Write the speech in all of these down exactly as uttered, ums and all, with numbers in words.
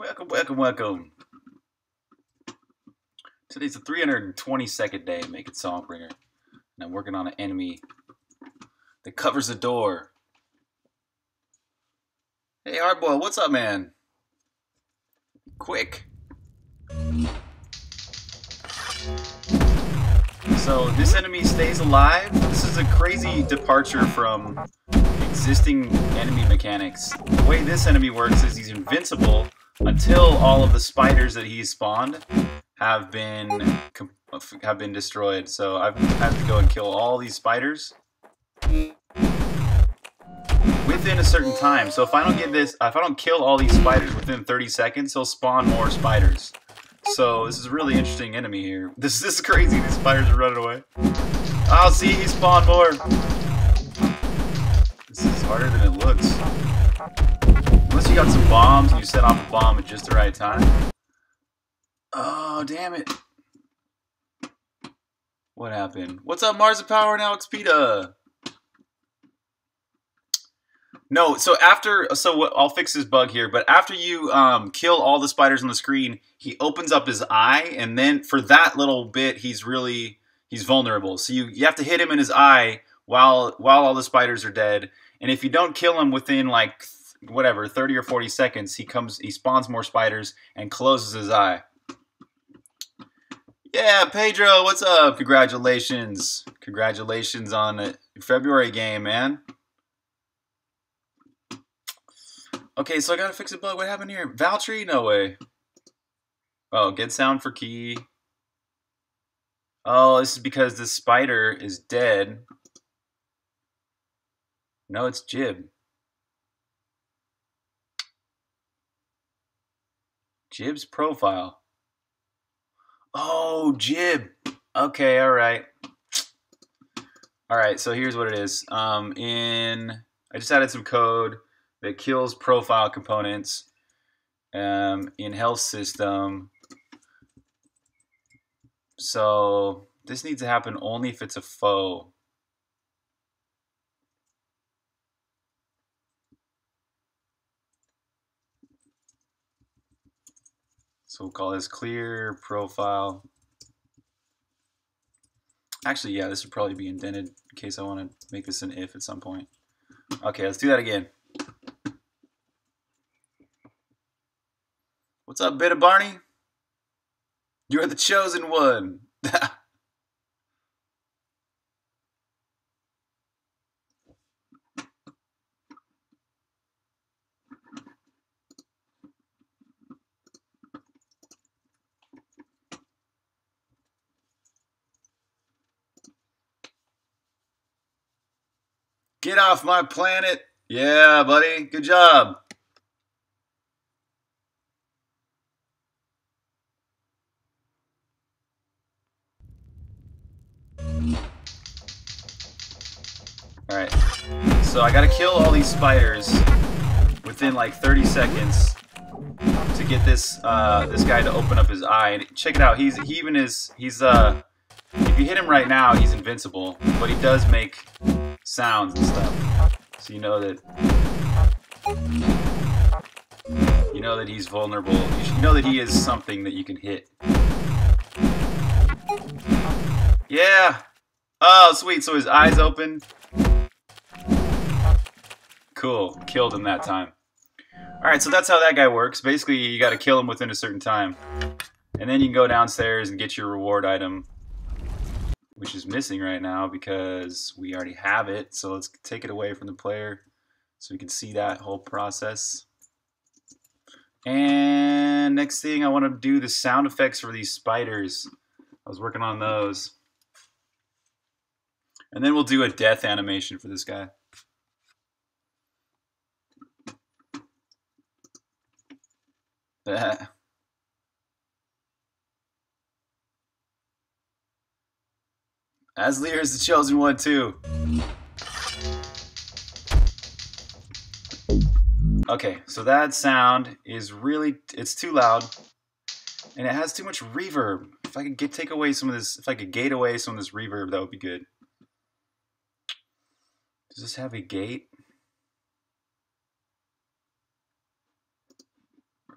Welcome, welcome, welcome. Today's the three hundred twenty-second day of making Songbringer. And I'm working on an enemy that covers the door. Hey, Hardboil, what's up, man? Quick. So, this enemy stays alive. This is a crazy departure from existing enemy mechanics. The way this enemy works is he's invincible until all of the spiders that he spawned have been have been destroyed. So I've, I have to go and kill all these spiders within a certain time. So if I don't get this, if I don't kill all these spiders within thirty seconds, he'll spawn more spiders. So this is a really interesting enemy here. This this is crazy. These spiders are running away. Oh, see, he spawned more. This is harder than it looks. Unless you got some bombs and you set off a bomb at just the right time. Oh, damn it. What happened? What's up, Mars of Power and Alex Pita? No, so after, so what, I'll fix this bug here, but after you um, kill all the spiders on the screen, he opens up his eye, and then for that little bit, he's really, he's vulnerable. So you, you have to hit him in his eye while while all the spiders are dead, and if you don't kill him within, like, whatever, thirty or forty seconds, he comes, he spawns more spiders and closes his eye. Yeah, Pedro, what's up? Congratulations. Congratulations on the February game, man. Okay, so I gotta fix a bug. What happened here? Valtteri? No way. Oh, get sound for key. Oh, this is because the spider is dead. No, it's Jib. Jib's profile. Oh, Jib. Okay, all right. All right, so here's what it is. Um, in I just added some code that kills profile components um, in health system. So this needs to happen only if it's a foe. So we'll call this clear profile. Actually, yeah, this would probably be indented in case I want to make this an if at some point. Okay, let's do that again. What's up, Bit of Barney? You're the chosen one. Get off my planet. Yeah, buddy. Good job. Alright. So I gotta kill all these spiders within like thirty seconds to get this uh this guy to open up his eye. And check it out, he's he even is he's uh if you hit him right now, he's invincible, but he does make sounds and stuff, so you know that you know that he's vulnerable. You should know that he is something that you can hit. Yeah. Oh, sweet. So his eyes open. Cool. Killed him that time. All right. So that's how that guy works. Basically, you got to kill him within a certain time, and then you can go downstairs and get your reward item, which is missing right now because we already have it. So let's take it away from the player so we can see that whole process. And next thing, I want to do the sound effects for these spiders. I was working on those. And then we'll do a death animation for this guy. Bah. Asleer is the chosen one, too. Okay, so that sound is really, it's too loud. And it has too much reverb. If I could get, take away some of this, if I could gate away some of this reverb, that would be good. Does this have a gate?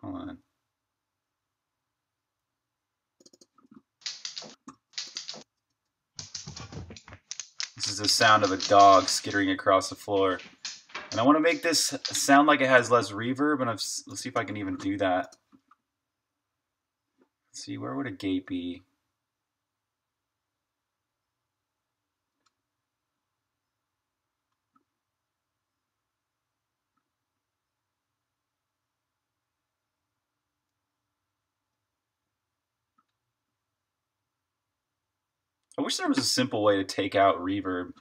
Hold on. the sound of a dog skittering across the floor. And I want to make this sound like it has less reverb, and I've, let's see if I can even do that. Let's see, where would a gate be? I wish there was a simple way to take out reverb.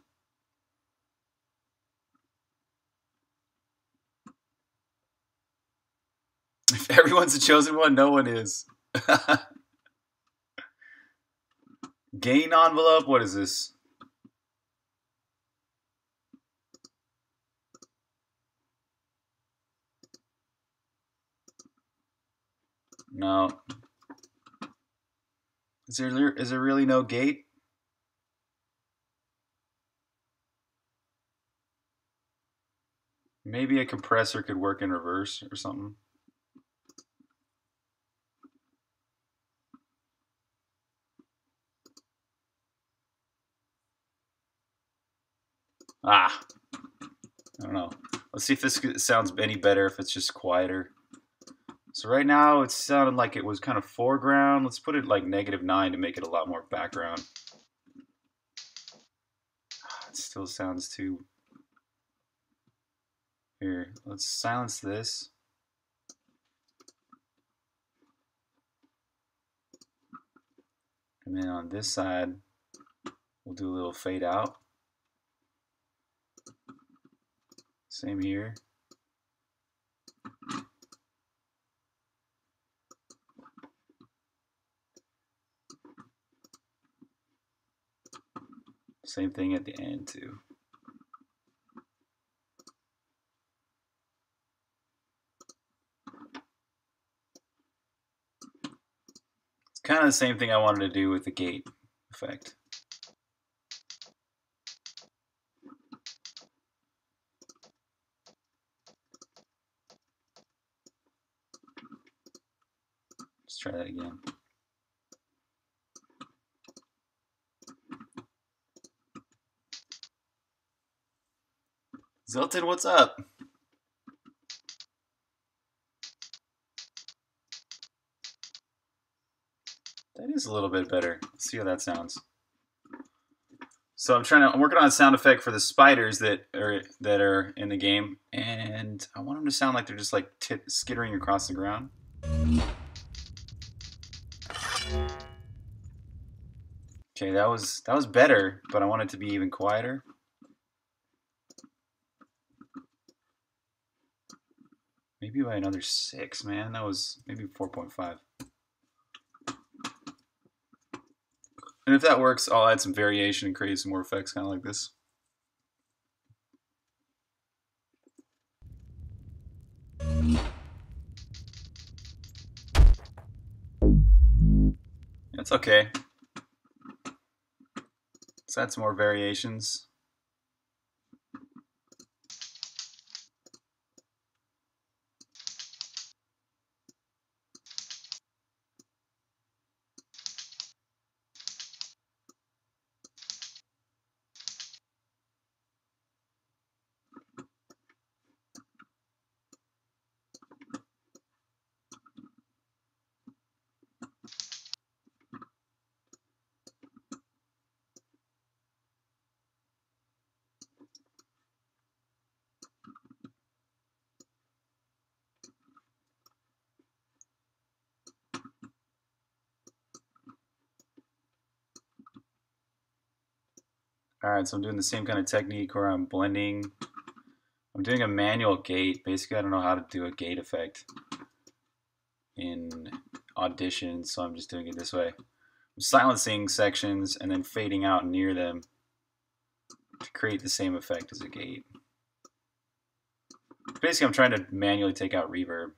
If everyone's a chosen one, no one is. Gain envelope, what is this? No. Is there, is there really no gate? Maybe a compressor could work in reverse or something. Ah, I don't know. Let's see if this sounds any better if it's just quieter. So right now it sounded like it was kind of foreground. Let's put it like negative nine to make it a lot more background. It still sounds too... Here, let's silence this. And then on this side, we'll do a little fade out. Same here. Same thing at the end too. It's kind of the same thing I wanted to do with the gate effect. Let's try that again. Zilton, what's up? That is a little bit better. Let's see how that sounds. So I'm trying to. I'm working on a sound effect for the spiders that are that are in the game, and I want them to sound like they're just like tip, skittering across the ground. Okay, that was that was better, but I want it to be even quieter. Maybe by another six, man. That was maybe four point five. And if that works, I'll add some variation and create some more effects, kind of like this. That's okay. Let's add some more variations. Alright, so I'm doing the same kind of technique where I'm blending. I'm doing a manual gate. Basically, I don't know how to do a gate effect in Audition, so I'm just doing it this way. I'm silencing sections and then fading out near them to create the same effect as a gate. Basically, I'm trying to manually take out reverb.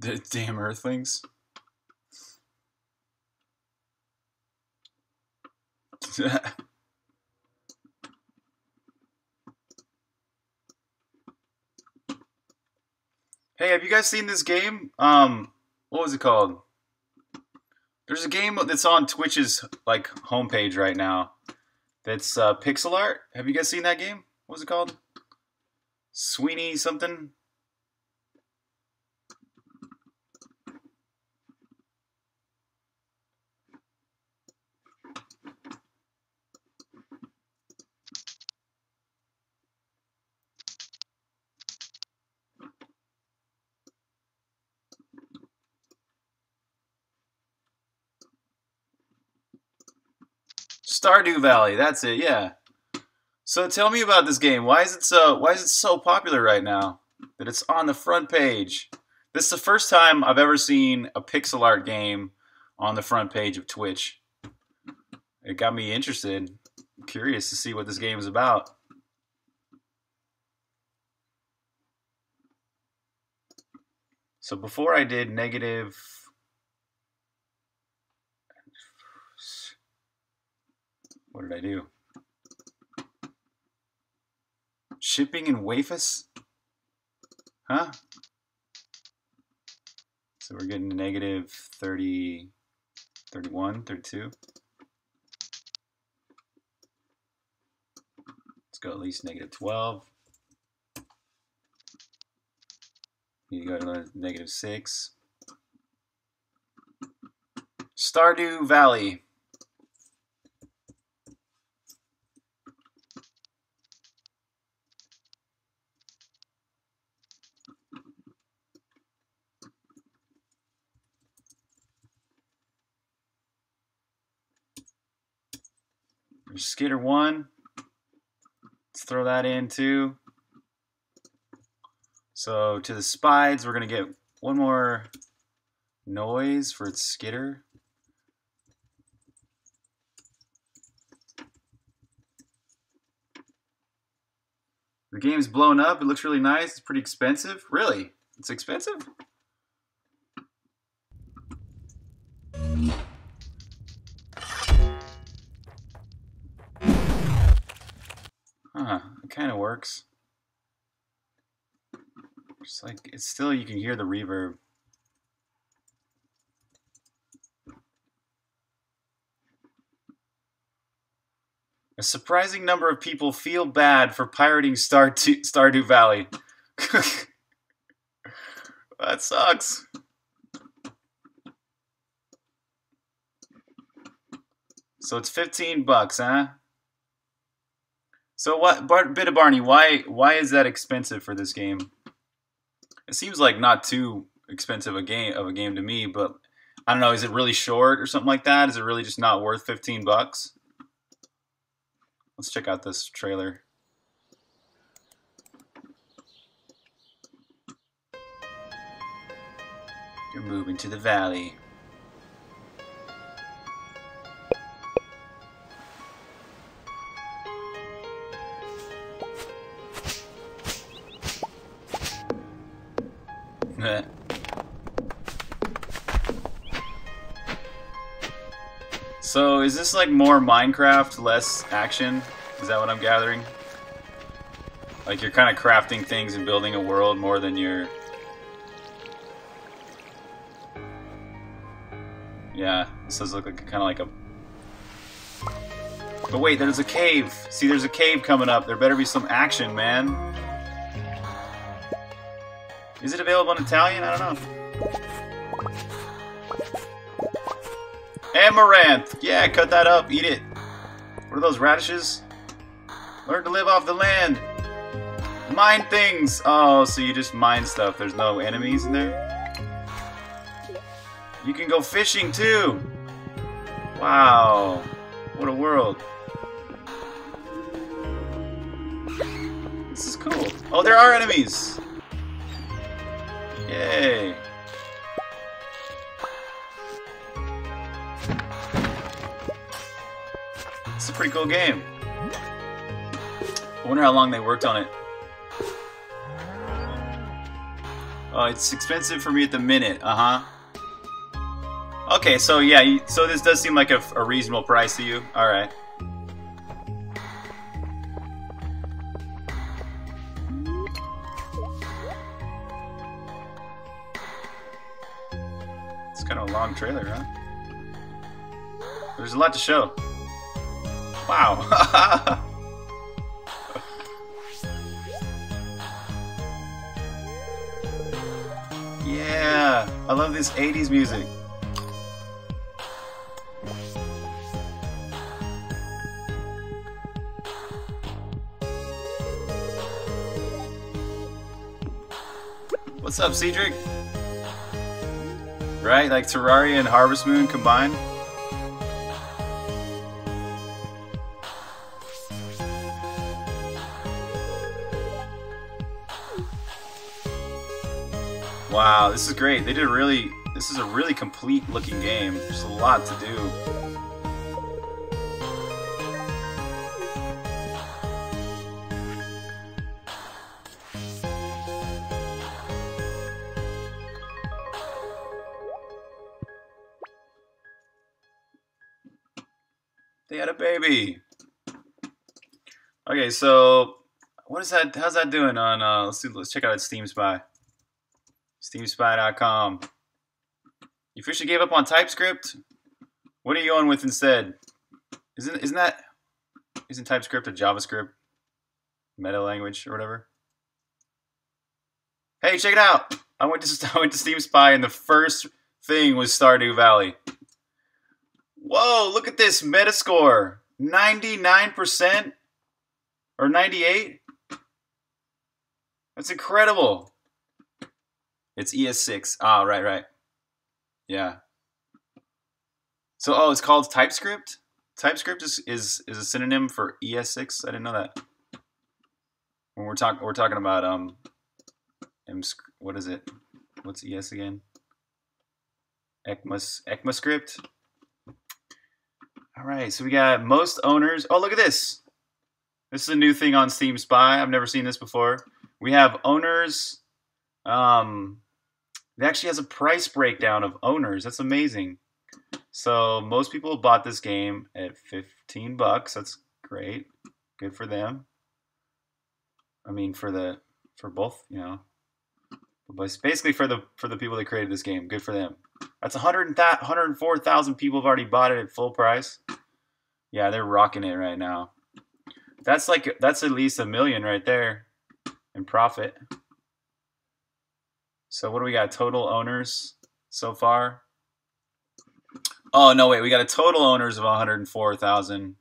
The damn earthlings. Hey, have you guys seen this game? Um, what was it called? There's a game that's on Twitch's like homepage right now. That's uh, pixel art. Have you guys seen that game? What was it called? Sweeney something. Stardew Valley, that's it, yeah. So tell me about this game. Why is it so why is it so popular right now that it's on the front page? This is the first time I've ever seen a pixel art game on the front page of Twitch. It got me interested, I'm curious to see what this game is about. So before I did negative What did I do? Shipping in Wafus? Huh? So we're getting to negative thirty, thirty-one, thirty-two. Let's go at least negative twelve. Need to go to negative six. Stardew Valley. Skitter one. Let's throw that in too. So to the spides, we're gonna get one more noise for its skitter. The game's blown up. It looks really nice. It's pretty expensive. Really? It's expensive? Huh, it kind of works. It's like, it's still, you can hear the reverb. A surprising number of people feel bad for pirating Stardew, Stardew Valley. That sucks. So it's fifteen bucks, huh? So what, Bar Bit of Barney? Why why is that expensive for this game? It seems like not too expensive a game of a game to me, but I don't know. Is it really short or something like that? Is it really just not worth fifteen bucks? Let's check out this trailer. You're moving to the valley. So is this like more Minecraft, less action? Is that what I'm gathering? Like you're kind of crafting things and building a world more than you're... Yeah, this does look like kind of like a... But wait, there's a cave! See, there's a cave coming up. There better be some action, man. Is it available in Italian? I don't know. Amaranth! Yeah, cut that up. Eat it. What are those, radishes? Learn to live off the land. Mine things! Oh, so you just mine stuff. There's no enemies in there? You can go fishing, too! Wow. What a world. This is cool. Oh, there are enemies! Yay! It's a pretty cool game. I wonder how long they worked on it. Oh, it's expensive for me at the minute. Uh huh. Okay, so yeah, so this does seem like a, a reasonable price to you. All right. It's kind of a long trailer, huh? There's a lot to show. Wow. Yeah, I love this eighties music. What's up, Cedric? Right, like Terraria and Harvest Moon combined? Wow, this is great. They did a really, this is a really complete looking game. There's a lot to do. They had a baby. Okay, so what is that, how's that doing on, uh, let's do, let's check out Steam Spy. Steam Spy dot com. You officially gave up on TypeScript? What are you going with instead? Isn't isn't that isn't TypeScript a JavaScript meta language or whatever? Hey, check it out! I went to I went to Steam Spy and the first thing was Stardew Valley. Whoa! Look at this Metascore, ninety-nine percent or ninety-eight. That's incredible. It's E S six. Ah, right, right. Yeah. So, oh, it's called TypeScript? TypeScript is, is, is a synonym for E S six? I didn't know that. When we're, talk we're talking about, um, what is it? What's E S again? ECMAS ECMAScript? All right, so we got most owners. Oh, look at this. This is a new thing on Steam Spy. I've never seen this before. We have owners. Um... It actually has a price breakdown of owners. That's amazing. So most people bought this game at fifteen bucks. That's great. Good for them. I mean, for the for both, you know. But basically for the for the people that created this game, good for them. That's one hundred four thousand people have already bought it at full price. Yeah, they're rocking it right now. That's like that's at least a million right there in profit. So what do we got? Total owners so far? Oh, no, wait. We got a total owners of one hundred four thousand.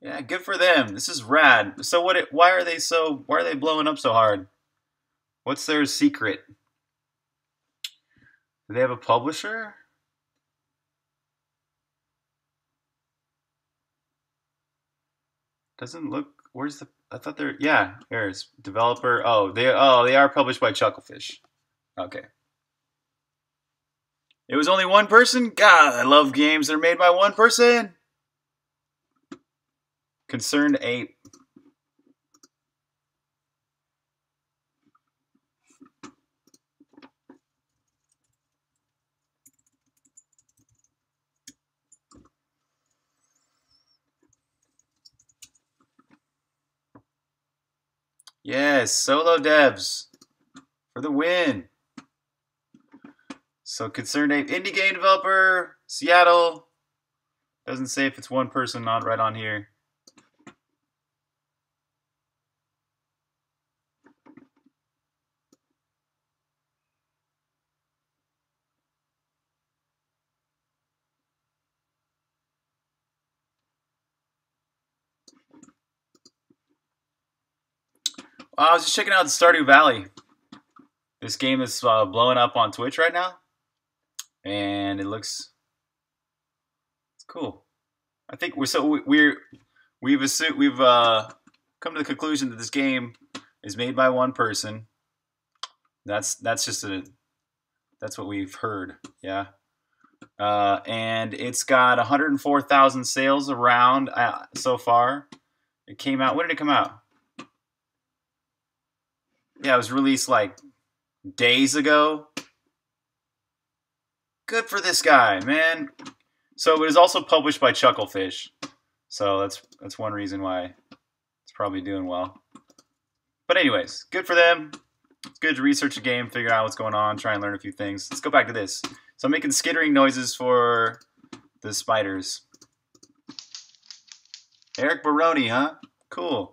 Yeah, good for them. This is rad. So what? It, why are they so? Why are they blowing up so hard? What's their secret? Do they have a publisher? Doesn't look. Where's the? I thought they're. Yeah, there's developer. Oh, they. Oh, they are published by Chucklefish. Okay. It was only one person. God, I love games that are made by one person. Concerned Ape. Yes, solo devs for the win. So Concerned Ape, indie game developer, Seattle. Doesn't say if it's one person, not right on here. I was just checking out Stardew Valley. This game is uh, blowing up on Twitch right now, and it looks it's cool. I think we're so we're we've assumed, we've uh, come to the conclusion that this game is made by one person. That's that's just a that's what we've heard. Yeah, Uh, and it's got one hundred four thousand sales around uh, so far. It came out, when did it come out? Yeah, it was released like days ago. Good for this guy, man. So it was also published by Chucklefish. So that's that's one reason why it's probably doing well. But anyways, good for them. It's good to research a game, figure out what's going on, try and learn a few things. Let's go back to this. So I'm making skittering noises for the spiders. Eric Barone, huh? Cool.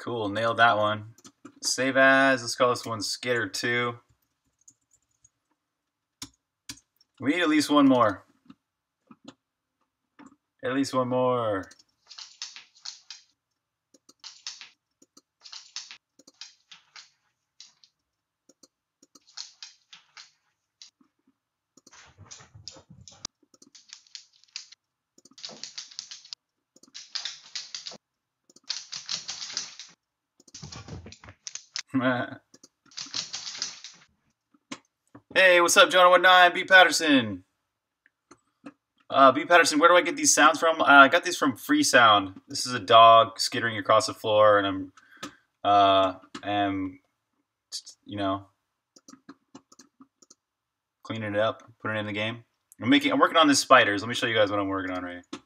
Cool, nailed that one. Save as, let's call this one Skitter two. We need at least one more. At least one more. Hey, what's up, Jonah one nine, B. Patterson. Uh, B. Patterson, where do I get these sounds from? Uh, I got these from Freesound. This is a dog skittering across the floor, and I'm, uh, am, you know, cleaning it up, putting it in the game. I'm making, I'm working on these spiders. Let me show you guys what I'm working on right here.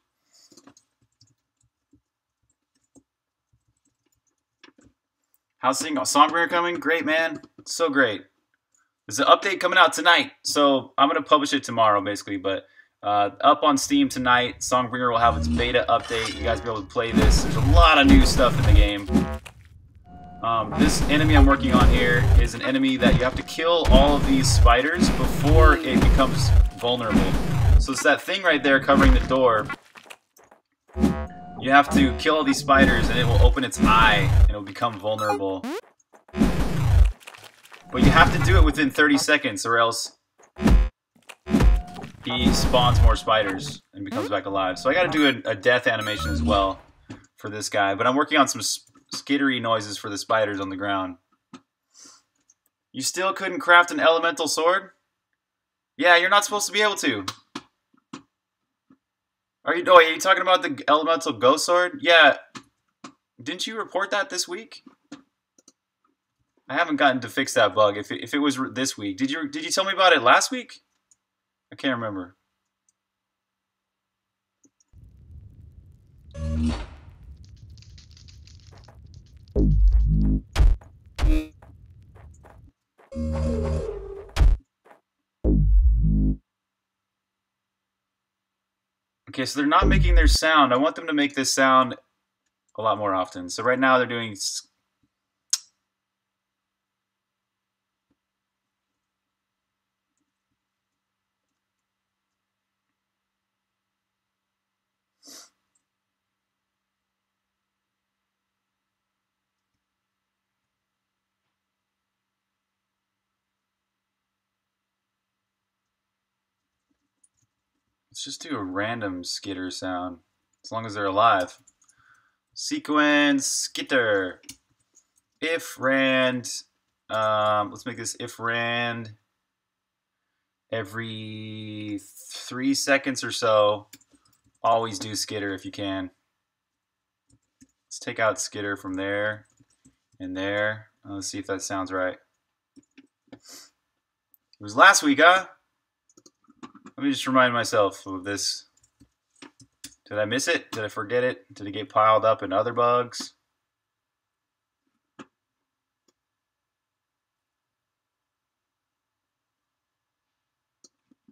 How's Songbringer coming? Great, man. So great. There's an update coming out tonight, so I'm going to publish it tomorrow, basically. But uh, up on Steam tonight, Songbringer will have its beta update. You guys will be able to play this. There's a lot of new stuff in the game. Um, this enemy I'm working on here is an enemy that you have to kill all of these spiders before it becomes vulnerable. So it's that thing right there covering the door. You have to kill all these spiders and it will open its eye and it will become vulnerable. But you have to do it within thirty seconds or else he spawns more spiders and becomes back alive. So I gotta do a, a death animation as well for this guy. But I'm working on some skittery noises for the spiders on the ground. You still couldn't craft an elemental sword? Yeah, you're not supposed to be able to. Are you, oh, are you talking about the elemental ghost sword? Yeah. Didn't you report that this week? I haven't gotten to fix that bug. If it, if it was this week, did you did you tell me about it last week? I can't remember. Okay, so they're not making their sound. I want them to make this sound a lot more often. So right now they're doing... Let's just do a random skitter sound, as long as they're alive. Sequence skitter. If rand, um, let's make this if rand every three seconds or so. Always do skitter if you can. Let's take out skitter from there and there. Let's see if that sounds right. It was last week, huh? Let me just remind myself of this. Did I miss it? Did I forget it? Did it get piled up in other bugs?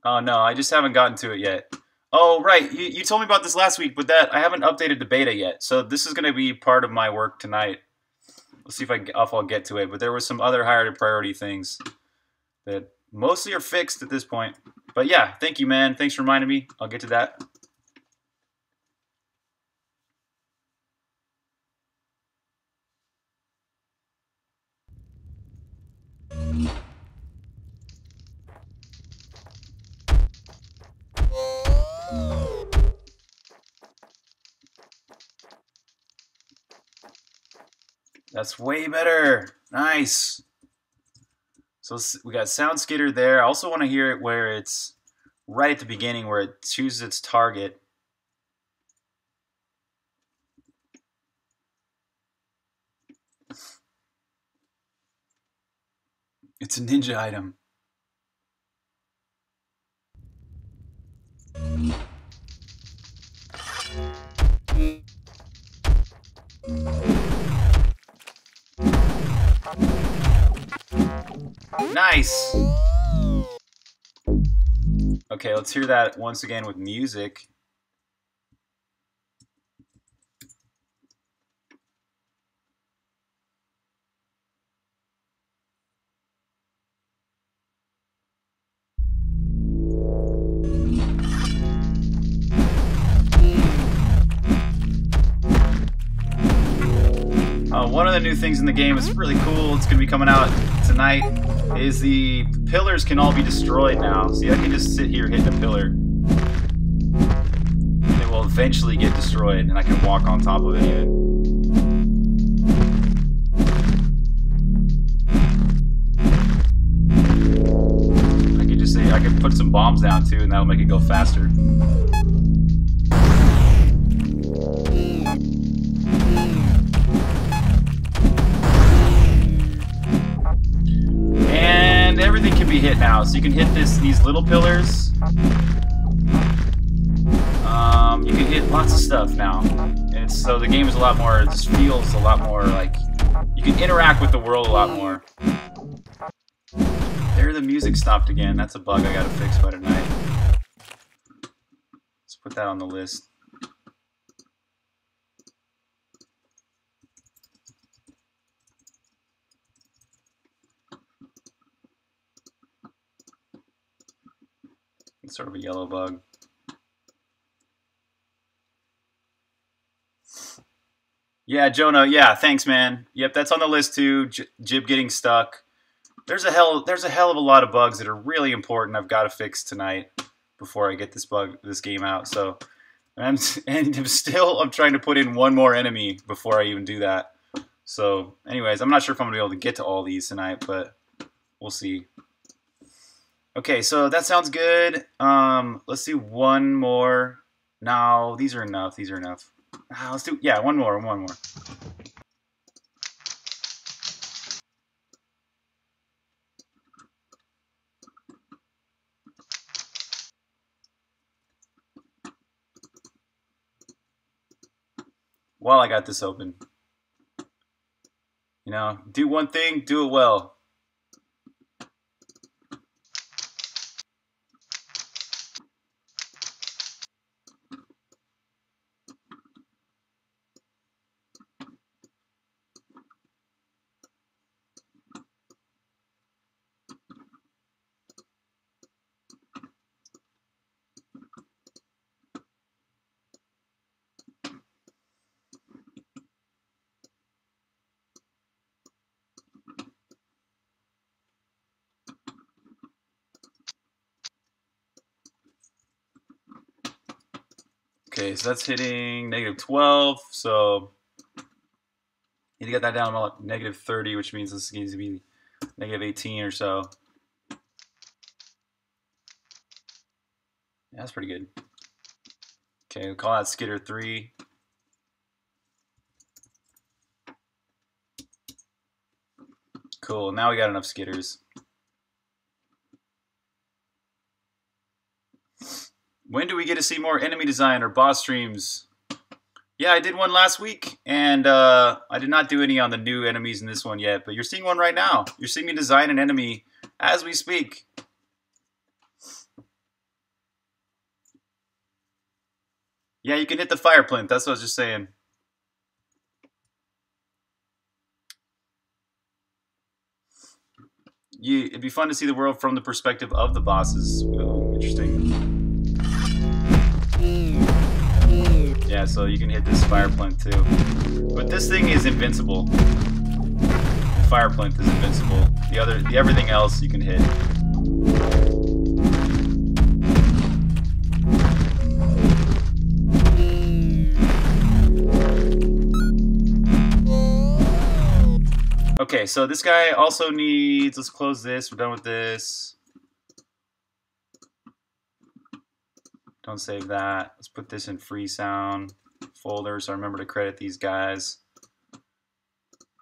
Oh no, I just haven't gotten to it yet. Oh right, you, you told me about this last week, but that I haven't updated the beta yet. So this is going to be part of my work tonight. We'll see if I, if I'll get to it. But there were some other higher priority things that mostly are fixed at this point. But yeah, thank you, man. Thanks for reminding me. I'll get to that. That's way better. Nice. So we got Sound Skitter there. I also want to hear it where it's right at the beginning where it chooses its target. It's a ninja item. Nice! Okay, let's hear that once again with music. Uh, one of the new things in the game is really cool. It's going to be coming out tonight. Is the pillars can all be destroyed now. See, I can just sit here hitting a pillar. And they will eventually get destroyed, and I can walk on top of it even. I could just say, I could put some bombs down too, and that'll make it go faster. Everything can be hit now, so you can hit this these little pillars. Um, you can hit lots of stuff now, and so the game is a lot more. It just feels a lot more like you can interact with the world a lot more. There, the music stopped again. That's a bug I gotta fix by tonight. Let's put that on the list. Sort of a yellow bug. Yeah, Jonah. Yeah, thanks, man. Yep, that's on the list too. J Jib getting stuck. There's a hell. There's a hell of a lot of bugs that are really important. I've got to fix tonight before I get this bug, this game out. So, and I'm and I'm still. I'm trying to put in one more enemy before I even do that. So, anyways, I'm not sure if I'm gonna be able to get to all these tonight, but we'll see. Okay, so that sounds good. Um, let's do one more. No, these are enough. These are enough. Uh, let's do, yeah, one more, one more. While I got this open. You know, do one thing, do it well. Okay, so that's hitting negative twelve, so need to get that down about negative thirty, which means this needs to be negative eighteen or so. Yeah, that's pretty good. Okay, we'll call that Skitter three. Cool, now we got enough Skitters. When do we get to see more enemy design or boss streams? Yeah, I did one last week, and uh, I did not do any on the new enemies in this one yet, but you're seeing one right now. You're seeing me design an enemy as we speak. Yeah, you can hit the fire plinth. That's what I was just saying. you, it'd be fun to see the world from the perspective of the bosses. Ooh, interesting. Yeah, so you can hit this fire plant too. But this thing is invincible. The fire plant is invincible. The other, the everything else you can hit. Okay, so this guy also needs, let's close this, we're done with this. Don't save that. Let's put this in Freesound folder so I remember to credit these guys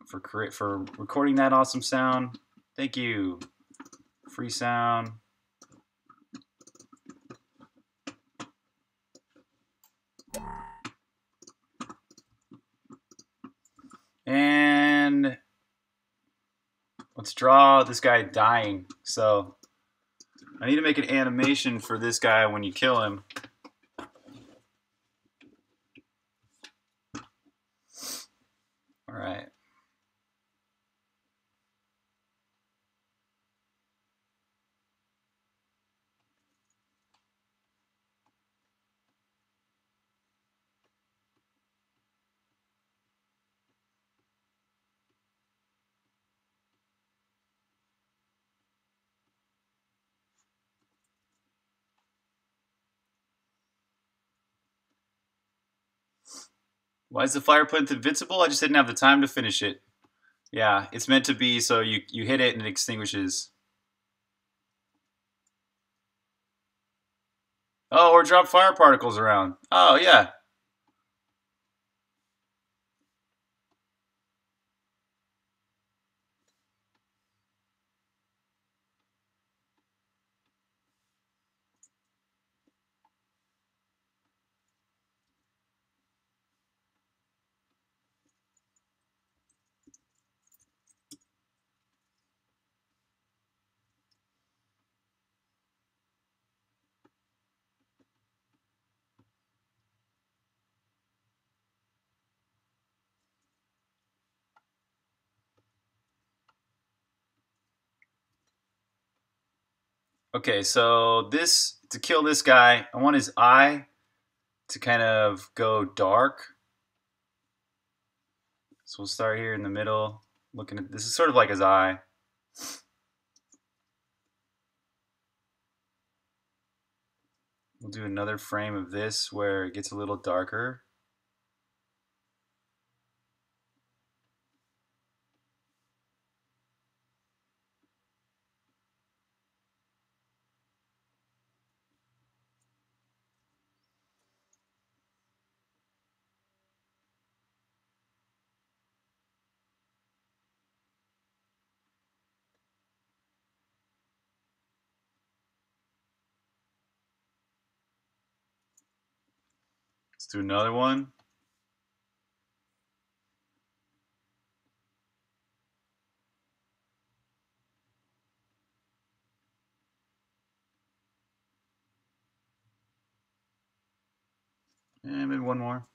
for for recording that awesome sound. Thank you. Freesound. And let's draw this guy dying. So I need to make an animation for this guy when you kill him. All right. Why is the fire plant invincible? I just didn't have the time to finish it. Yeah, it's meant to be so you, you hit it and it extinguishes. Oh, or drop fire particles around. Oh, yeah. Okay, so this, to kill this guy, I want his eye to kind of go dark. So we'll start here in the middle, looking at, this is sort of like his eye. We'll do another frame of this where it gets a little darker. Let's do another one. And maybe one more.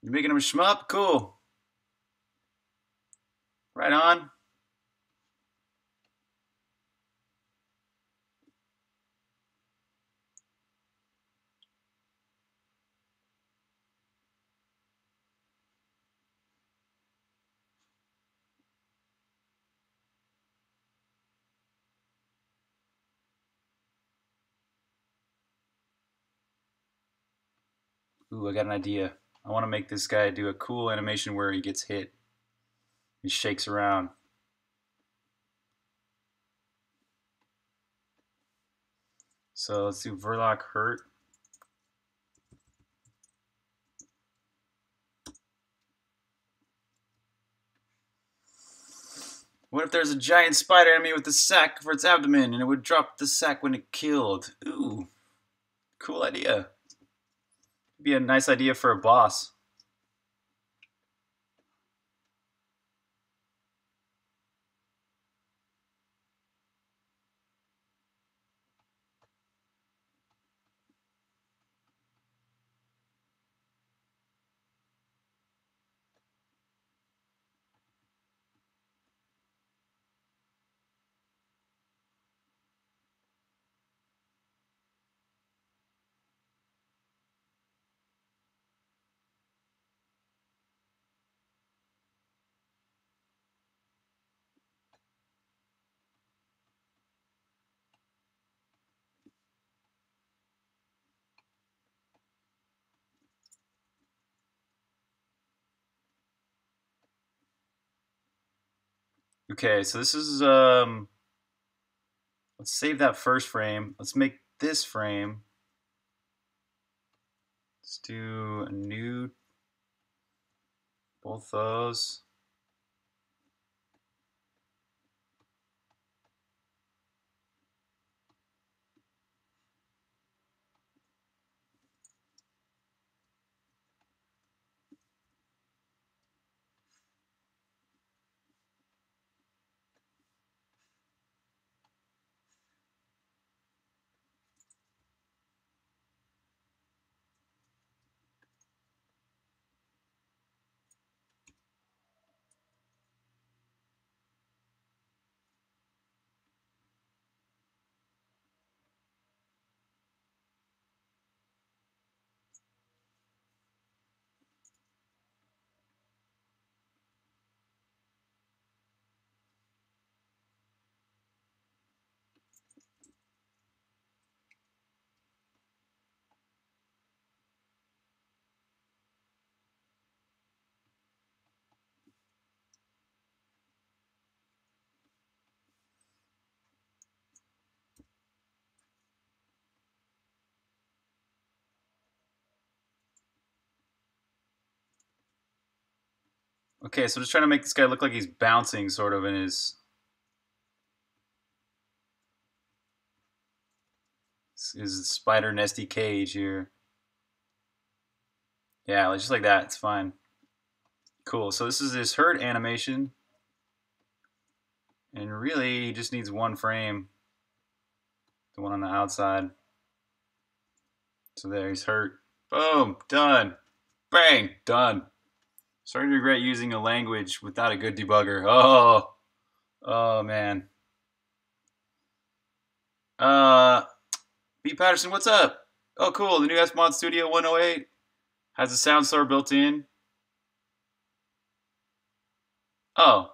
You're making him a shmup? Cool. Right on. Ooh, I got an idea. I want to make this guy do a cool animation where he gets hit. He shakes around. So let's do Verloc Hurt. What if there's a giant spider enemy with a sack for its abdomen and it would drop the sack when it killed? Ooh, cool idea. Be a nice idea for a boss. Okay, so this is, um, let's save that first frame. Let's make this frame. Let's do a new, both those. Okay, so just trying to make this guy look like he's bouncing, sort of, in his... his spider nesty cage here. Yeah, just like that, it's fine. Cool, so this is his herd animation. And really, he just needs one frame. The one on the outside. So there, he's hurt. Boom, done. Bang, done. Starting to regret using a language without a good debugger. Oh, oh man. Uh, B Patterson, what's up? Oh, cool. The new F MOD Studio one oh eight has a sound store built in. Oh,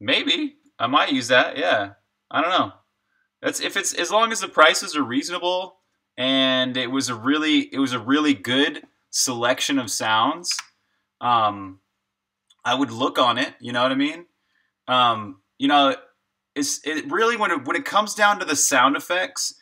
maybe I might use that. Yeah, I don't know. That's if it's as long as the prices are reasonable and it was a really it was a really good selection of sounds. Um, I would look on it, you know what I mean? Um, you know, it's it really, when it, when it comes down to the sound effects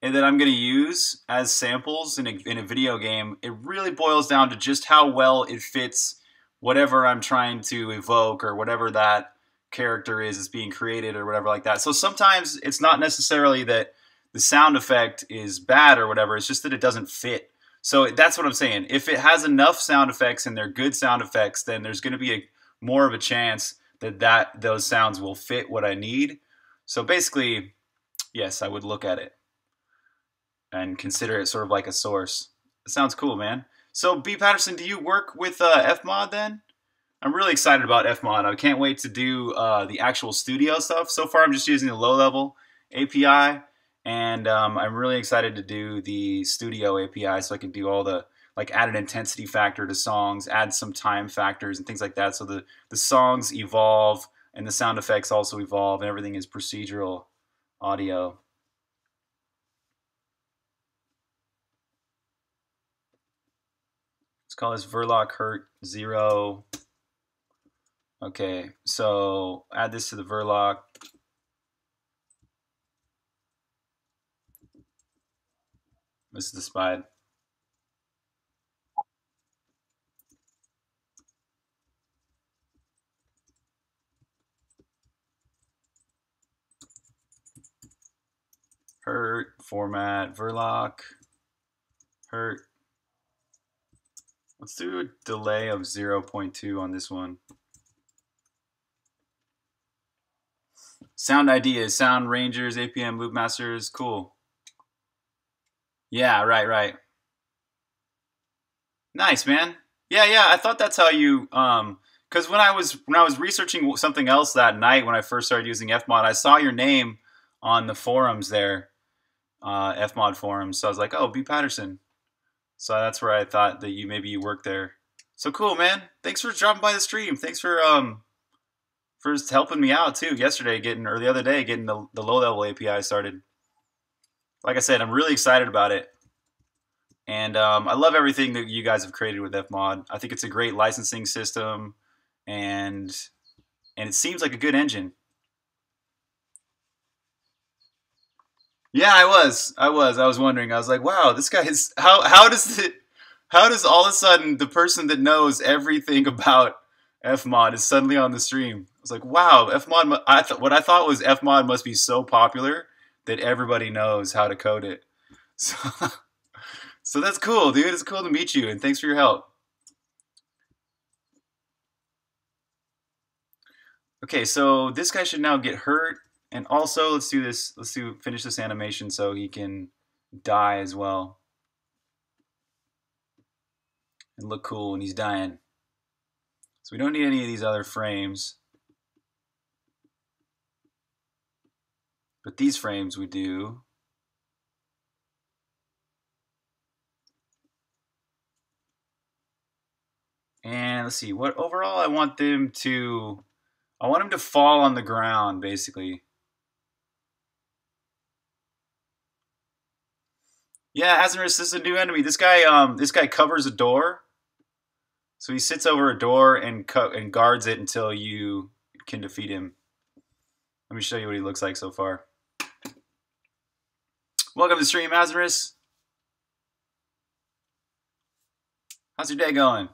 and that I'm going to use as samples in a, in a video game, it really boils down to just how well it fits whatever I'm trying to evoke or whatever that character is that's being created or whatever like that. So sometimes it's not necessarily that the sound effect is bad or whatever, it's just that it doesn't fit. So that's what I'm saying. If it has enough sound effects and they're good sound effects, then there's going to be a, more of a chance that, that those sounds will fit what I need. So basically, yes, I would look at it and consider it sort of like a source. It sounds cool, man. So B Patterson, do you work with uh, F MOD then? I'm really excited about F MOD. I can't wait to do uh, the actual studio stuff. So far, I'm just using the low-level A P I. And um, I'm really excited to do the studio A P I so I can do all the, like, add an intensity factor to songs, add some time factors and things like that. So the, the songs evolve and the sound effects also evolve and everything is procedural audio. Let's call this Verloc Hurt zero. Okay, so add this to the Verloc. This is the Spide. Hurt, format, Verloc, hurt. Let's do a delay of zero point two on this one. Sound ideas, sound rangers, A P M, loop masters, cool. Yeah, right, right. Nice, man. Yeah, yeah, I thought that's how you, um, because when I was when I was researching something else that night when I first started using F MOD, I saw your name on the forums there, uh, F MOD forums. So I was like, oh, B Patterson. So that's where I thought that you maybe you worked there. So cool, man. Thanks for dropping by the stream. Thanks for um for just helping me out too yesterday, getting or the other day getting the the low level A P I started. Like I said, I'm really excited about it, and um, I love everything that you guys have created with F MOD. I think it's a great licensing system, and and it seems like a good engine. Yeah, I was. I was. I was wondering. I was like, wow, this guy is... How, how does it... How does all of a sudden the person that knows everything about F mod is suddenly on the stream? I was like, wow, F mod... I th what I thought was F mod must be so popular that everybody knows how to code it. So, so that's cool, dude. It's cool to meet you, and thanks for your help. Okay, so this guy should now get hurt. And also, let's do this. Let's do finish this animation so he can die as well, and look cool when he's dying. So we don't need any of these other frames, but these frames we do. And let's see. What overall I want them to. I want him to fall on the ground, basically. Yeah, hasn't resisted a new enemy. This guy, um, this guy covers a door, so he sits over a door and co and guards it until you can defeat him. Let me show you what he looks like so far. Welcome to the stream, Azarus. How's your day going?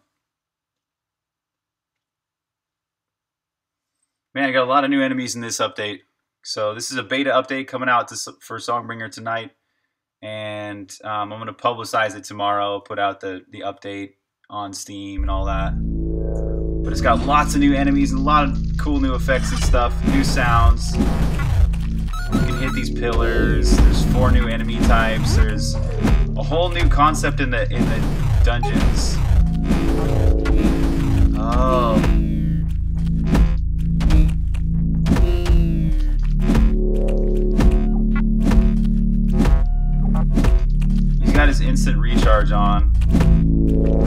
Man, I got a lot of new enemies in this update. So this is a beta update coming out to, for Songbringer tonight. And um, I'm going to publicize it tomorrow, put out the, the update on Steam and all that. But it's got lots of new enemies and a lot of cool new effects and stuff, new sounds. You can hit these pillars. There's four new enemy types. There's a whole new concept in the, in the dungeons. Oh. Got his instant recharge on.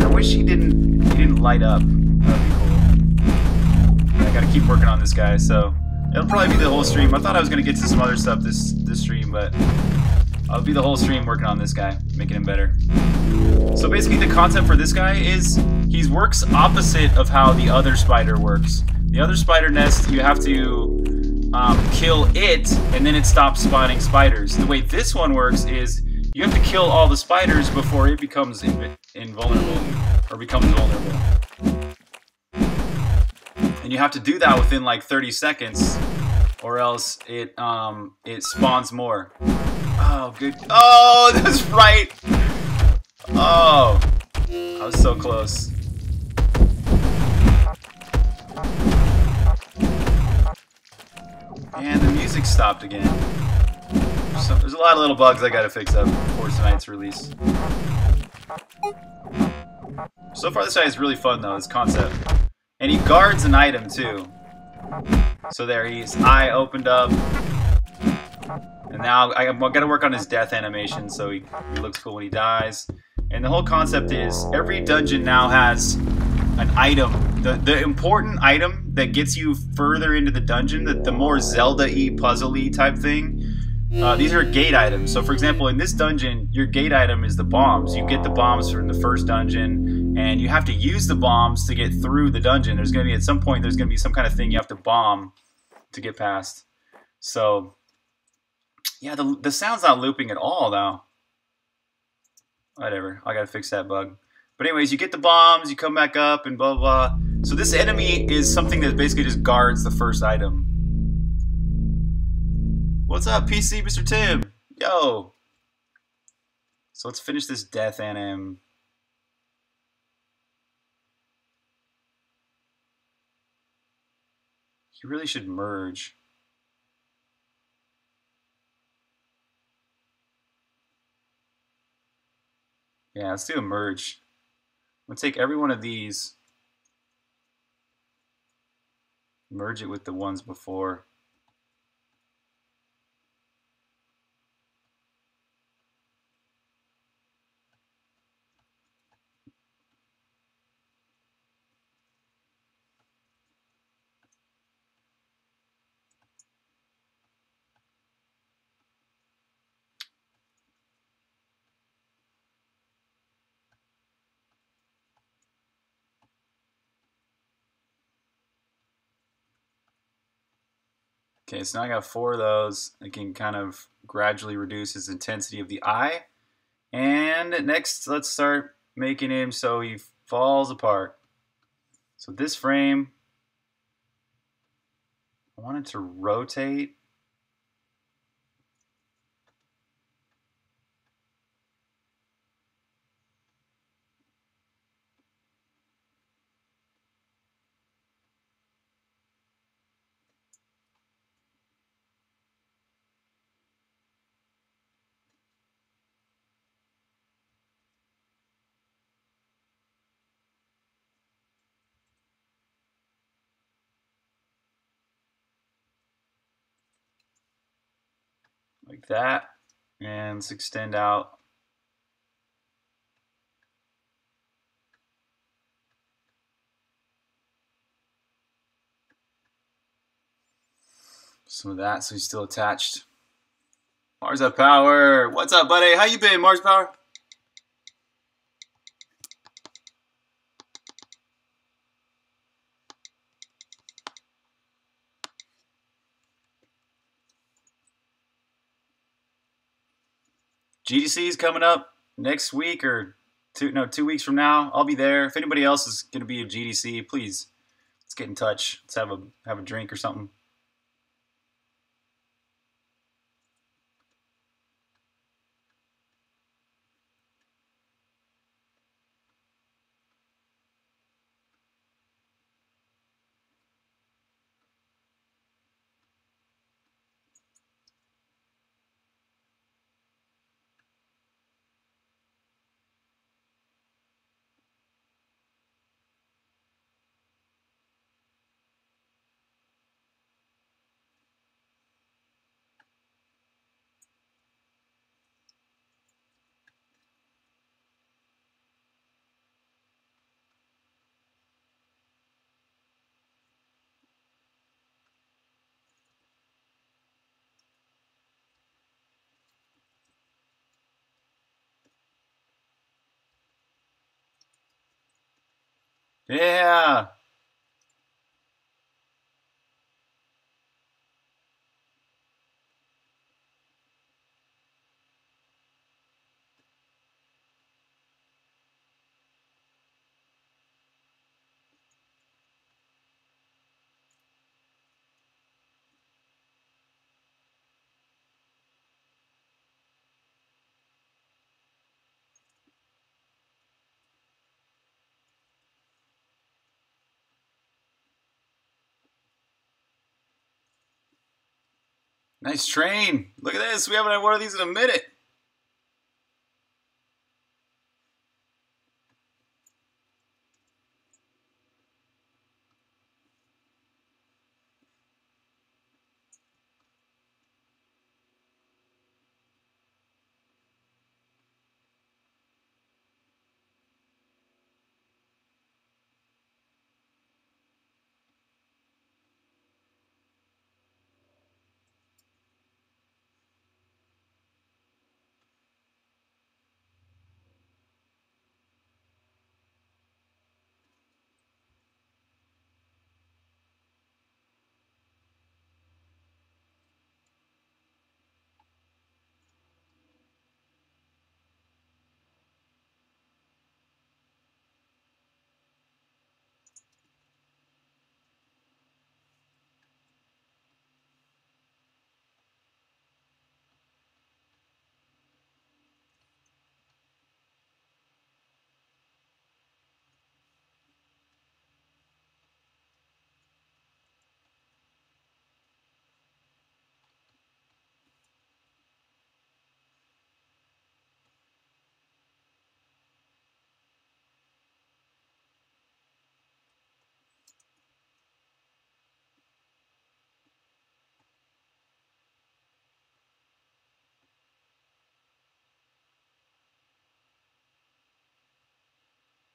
I wish he didn't he didn't light up. That would be cool. But I gotta keep working on this guy, so it'll probably be the whole stream. I thought I was gonna get to some other stuff this this stream, but I'll be the whole stream working on this guy, making him better. So basically the concept for this guy is he works opposite of how the other spider works. The other spider nest, you have to um, kill it, and then it stops spawning spiders. The way this one works is you have to kill all the spiders before it becomes inv invulnerable, or becomes vulnerable. And you have to do that within like thirty seconds, or else it um, it spawns more. Oh, good. Oh, that's right. Oh, I was so close. And the music stopped again. So there's a lot of little bugs I gotta fix up before tonight's release. So far this guy is really fun though, this concept. And he guards an item too. So there he's, eye opened up. And now I gotta work on his death animation so he, he looks cool when he dies. And the whole concept is every dungeon now has an item. The, the important item that gets you further into the dungeon, the, the more Zelda-y, puzzle-y type thing. Uh, these are gate items. So for example, in this dungeon, your gate item is the bombs. You get the bombs from the first dungeon, and you have to use the bombs to get through the dungeon. There's going to be, at some point, there's going to be some kind of thing you have to bomb to get past. So, yeah, the, the sound's not looping at all, though. Whatever, I gotta fix that bug. But anyways, you get the bombs, you come back up, and blah, blah. So this enemy is something that basically just guards the first item. What's up, P C, Mister Tim? Yo! So let's finish this death anim. You really should merge. Yeah, let's do a merge. I'm gonna take every one of these, merge it with the ones before. Okay, so now I got four of those. I can kind of gradually reduce his intensity of the eye. And next, let's start making him so he falls apart. So this frame, I want it to rotate. Like that, and let's extend out. Some of that, so he's still attached. Mars Up Power, what's up, buddy? How you been, Mars Power? G D C is coming up next week or two, no, two weeks from now. I'll be there. If anybody else is going to be at G D C, please, let's get in touch. Let's have a, have a drink or something. Yeah. Nice train. Look at this. We haven't had one of these in a minute.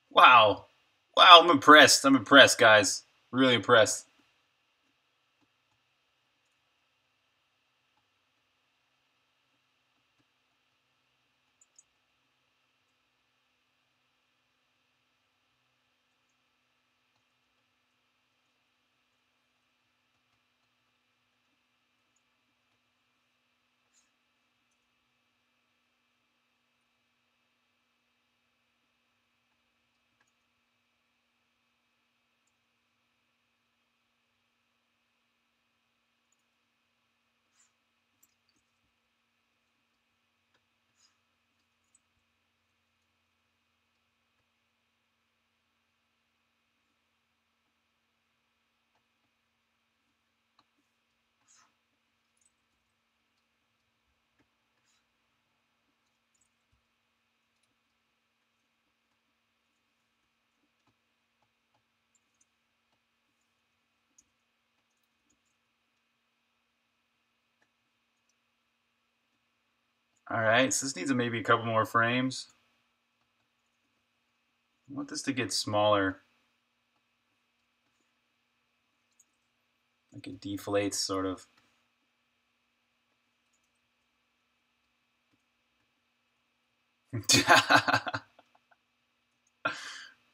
Wow. Wow, I'm impressed. I'm impressed, guys. Really impressed. All right, so this needs maybe a couple more frames. I want this to get smaller. Like it deflates, sort of.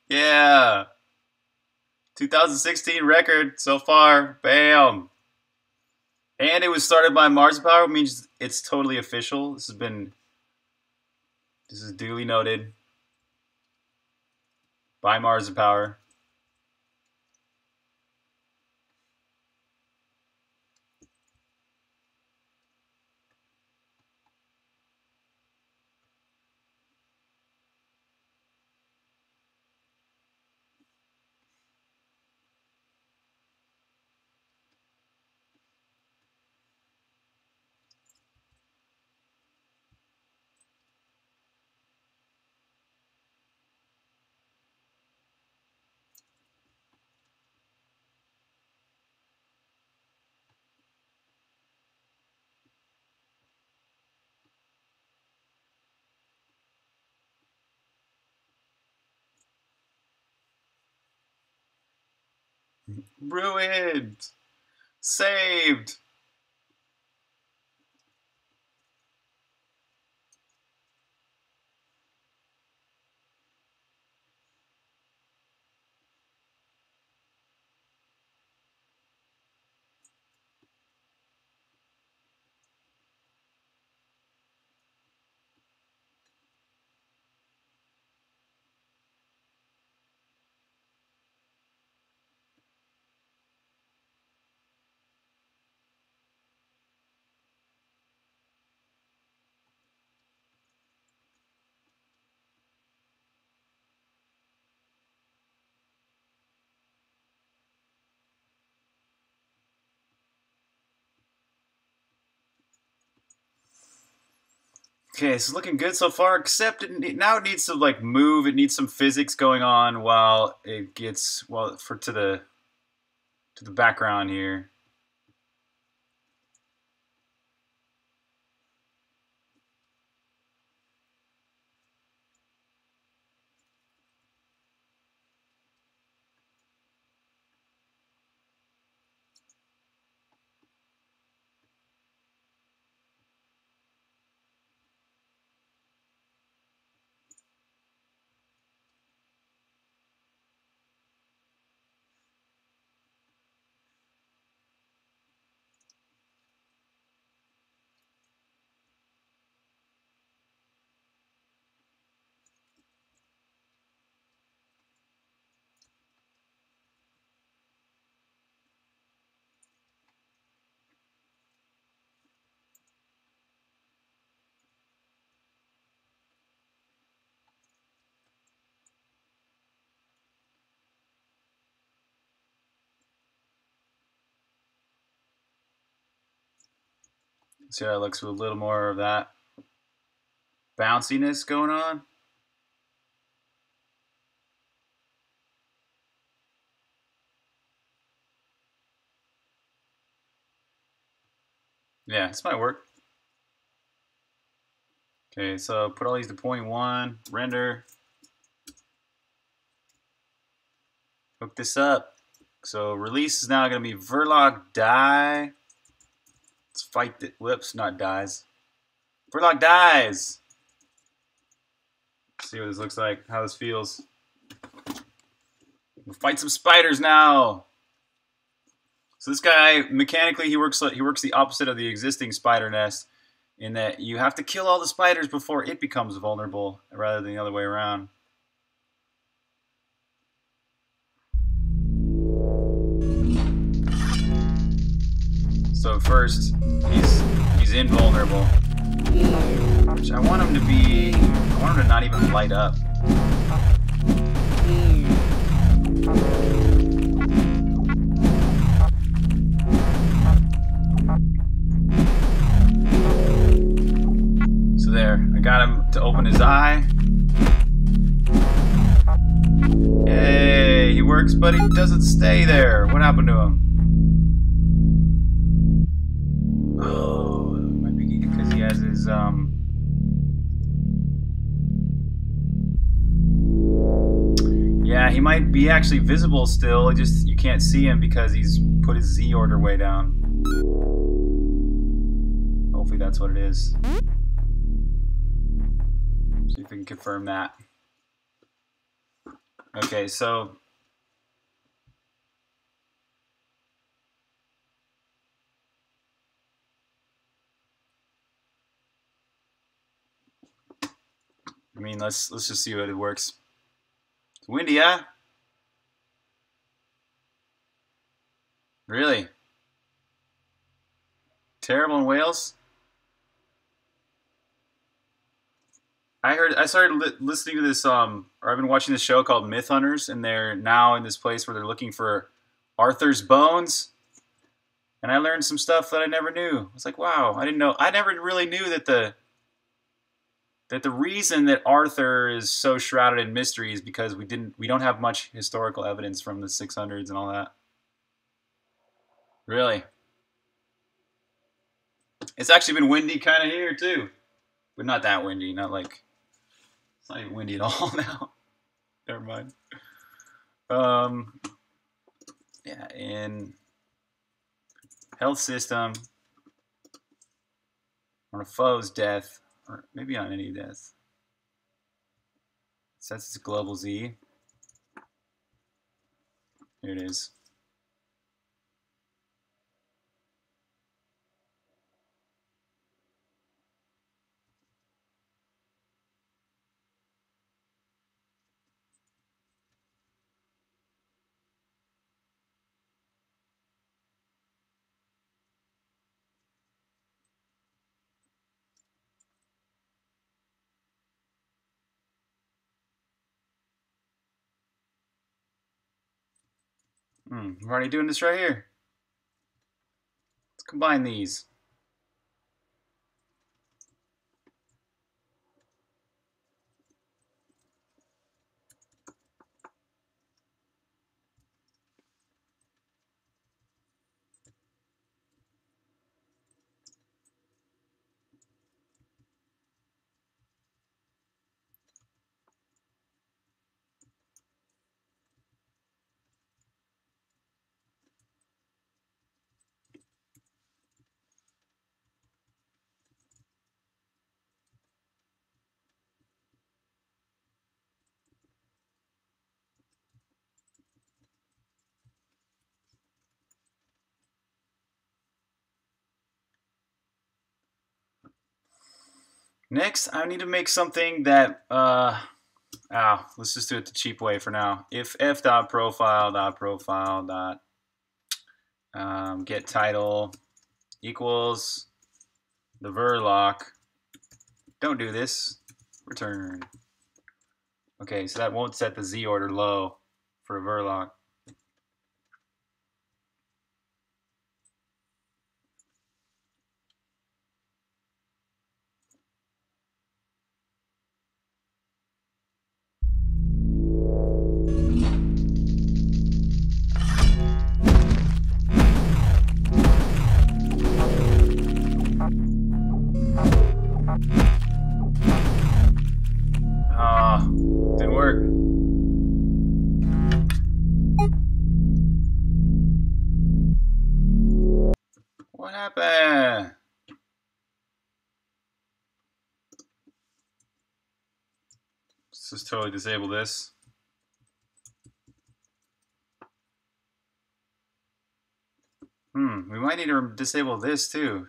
Yeah. two thousand sixteen record so far. Bam. And it was started by Mars Power, which means it's totally official. This has been, this is duly noted by Mars Power. Ruined. Saved. Okay, so looking good so far, except it, now it needs to like move. It needs some physics going on while it gets well for to the to the background here. See how it looks with a little more of that bounciness going on. Yeah, this might work. Okay, so put all these to point one, render. Hook this up. So release is now going to be verlog die. Let's fight the whoops, not dies. Verlog dies! Let's see what this looks like, how this feels. We'll fight some spiders now. So this guy mechanically he works he works the opposite of the existing spider nest, in that you have to kill all the spiders before it becomes vulnerable, rather than the other way around. So first, he's he's invulnerable. Which I want him to be. I want him to not even light up. So there, I got him to open his eye. Hey, he works, but he doesn't stay there. What happened to him? Um, might be actually visible still, just you can't see him because he's put his Z order way down. Hopefully that's what it is. See if we can confirm that. Okay, so I mean, let's let's just see what it works. It's windy, huh? Really? Terrible in Wales? I heard. I started li listening to this, um, or I've been watching this show called Myth Hunters, and they're now in this place where they're looking for Arthur's bones. And I learned some stuff that I never knew. I was like, wow, I didn't know. I never really knew that the that the reason that Arthur is so shrouded in mystery is because we didn't, we don't have much historical evidence from the six hundreds and all that. Really, it's actually been windy kind of here too, but not that windy. Not like. It's not even windy at all now. Never mind. Um, yeah, in health system, on a foe's death, or maybe on any death. It says it's global Z. Here it is. Hmm, we're already doing this right here. Let's combine these. Next, I need to make something that, uh, oh, let's just do it the cheap way for now. If f.profile.profile. Dot, um, get title equals the verloc. Don't do this. Return. Okay, so that won't set the Z order low for a verloc. Just totally disable this. Hmm, we might need to disable this too.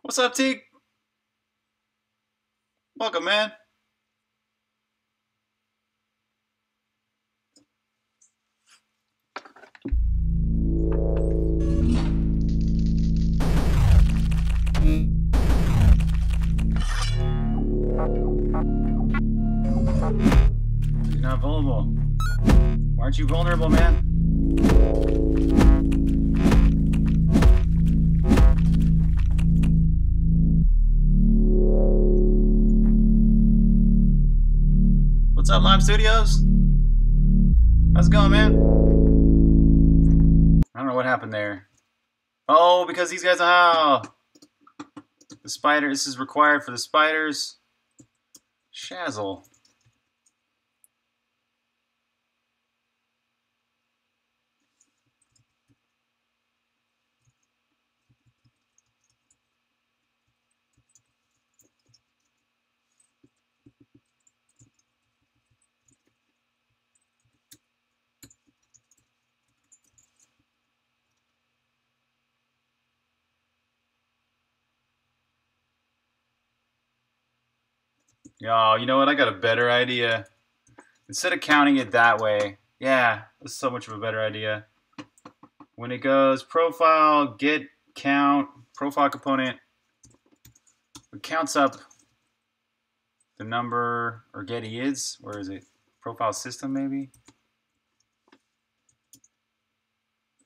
What's up, Teague? Welcome, man. You're not vulnerable. Why aren't you vulnerable, man? What's up, Lime Studios? How's it going, man? I don't know what happened there. Oh, because these guys are... Oh, the spider. This is required for the spiders. Shazzle. Oh, you know what? I got a better idea. Instead of counting it that way, yeah, that's so much of a better idea. When it goes profile, get, count, profile component, it counts up the number, or get is, where is it? Profile system, maybe?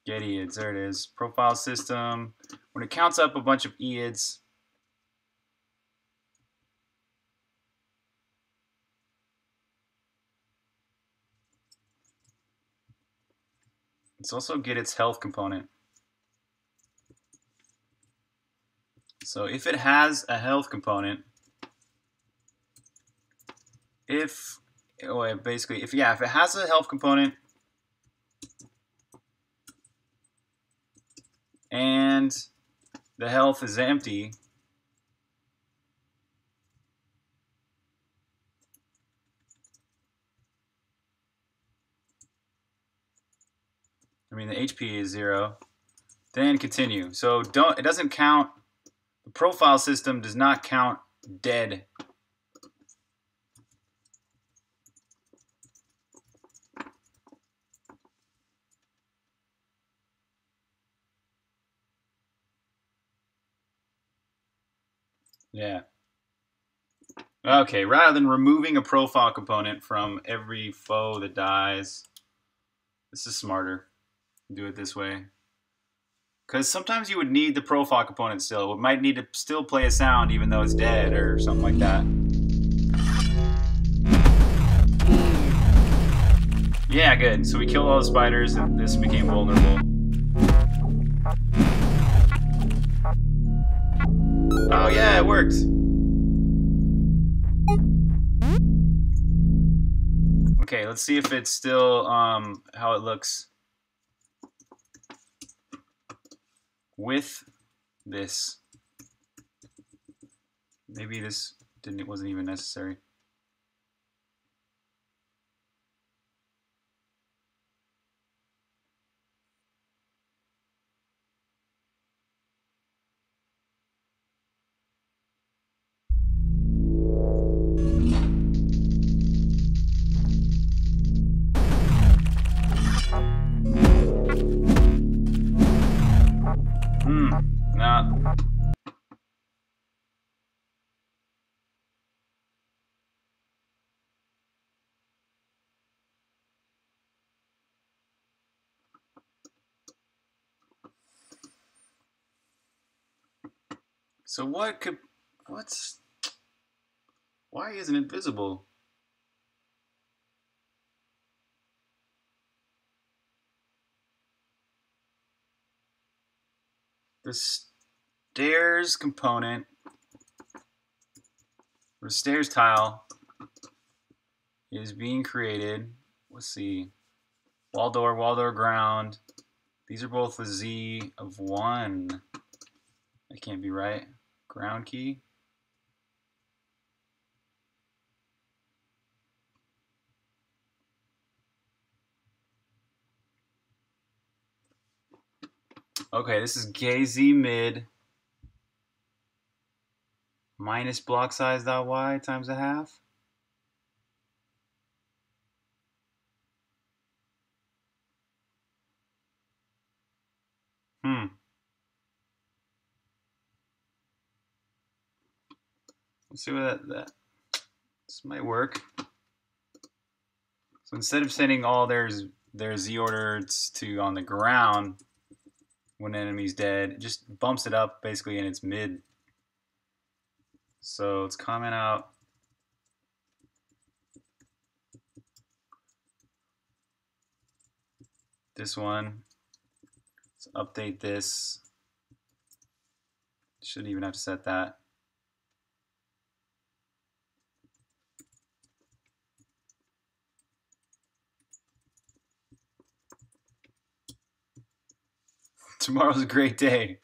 Get E I Ds, there it is. Profile system. When it counts up a bunch of E I Ds, let's also get its health component. So if it has a health component, if well, basically if yeah, if it has a health component and the health is empty, I mean the H P is zero, then continue. So don't, it doesn't count, the profile system does not count dead. Yeah. Okay, rather than removing a profile component from every foe that dies, this is smarter. Do it this way, because sometimes you would need the profile component still. It might need to still play a sound even though it's dead or something like that. Yeah, good. So we killed all the spiders and this became vulnerable. Oh yeah, it worked. Okay, let's see if it's still um, how it looks with this. Maybe this didn't, it wasn't even necessary. Nah. So what could, what's, why isn't it visible? This stairs component, or stairs tile, is being created. Let's see, wall door, wall door, ground. These are both a Z of one. That can't be right. Ground key. Okay, this is gay Z mid minus block size dot y times a half. Hmm. Let's see what that, that this might work. So instead of sending all their their z orders to on the ground when an enemy's dead, it just bumps it up basically in its mid. So let's comment out. This one. Let's update this. Shouldn't even have to set that. Tomorrow's a great day.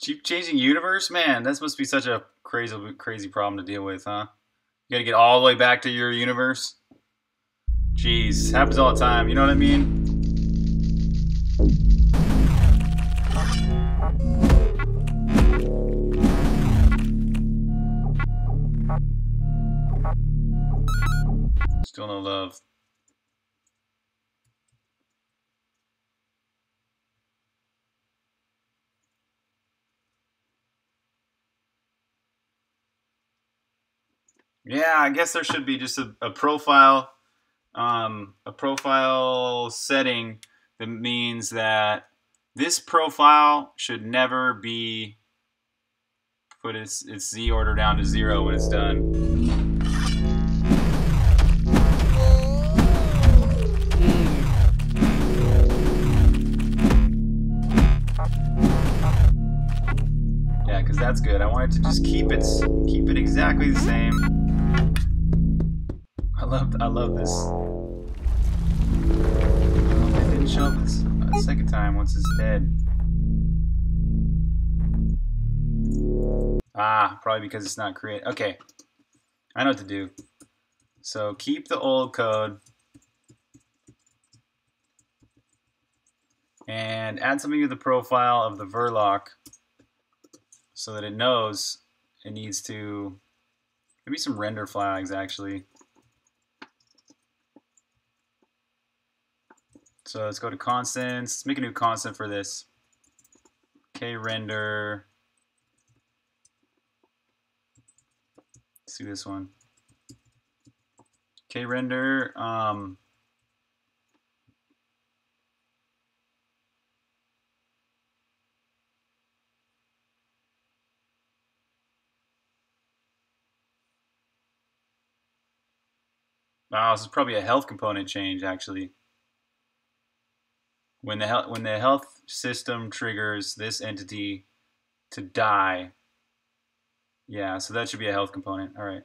Keep changing universe? Man, that must be such a crazy crazy problem to deal with, huh? You gotta get all the way back to your universe? Jeez, happens all the time, you know what I mean? Still no love. Yeah, I guess there should be just a, a profile, um, a profile setting that means that this profile should never be put its its Z order down to zero when it's done. Yeah, because that's good. I want it to just keep it keep it exactly the same. I love, I love this. I didn't show up this uh, second time once it's dead. Ah, probably because it's not create. Okay, I know what to do. So keep the old code and add something to the profile of the Verloc so that it knows it needs to maybe some render flags actually. So let's go to constants. Let's make a new constant for this. K render. Let's do this one. K render. Um, wow, this is probably a health component change actually. When the, when the health system triggers this entity to die. Yeah, so that should be a health component. All right.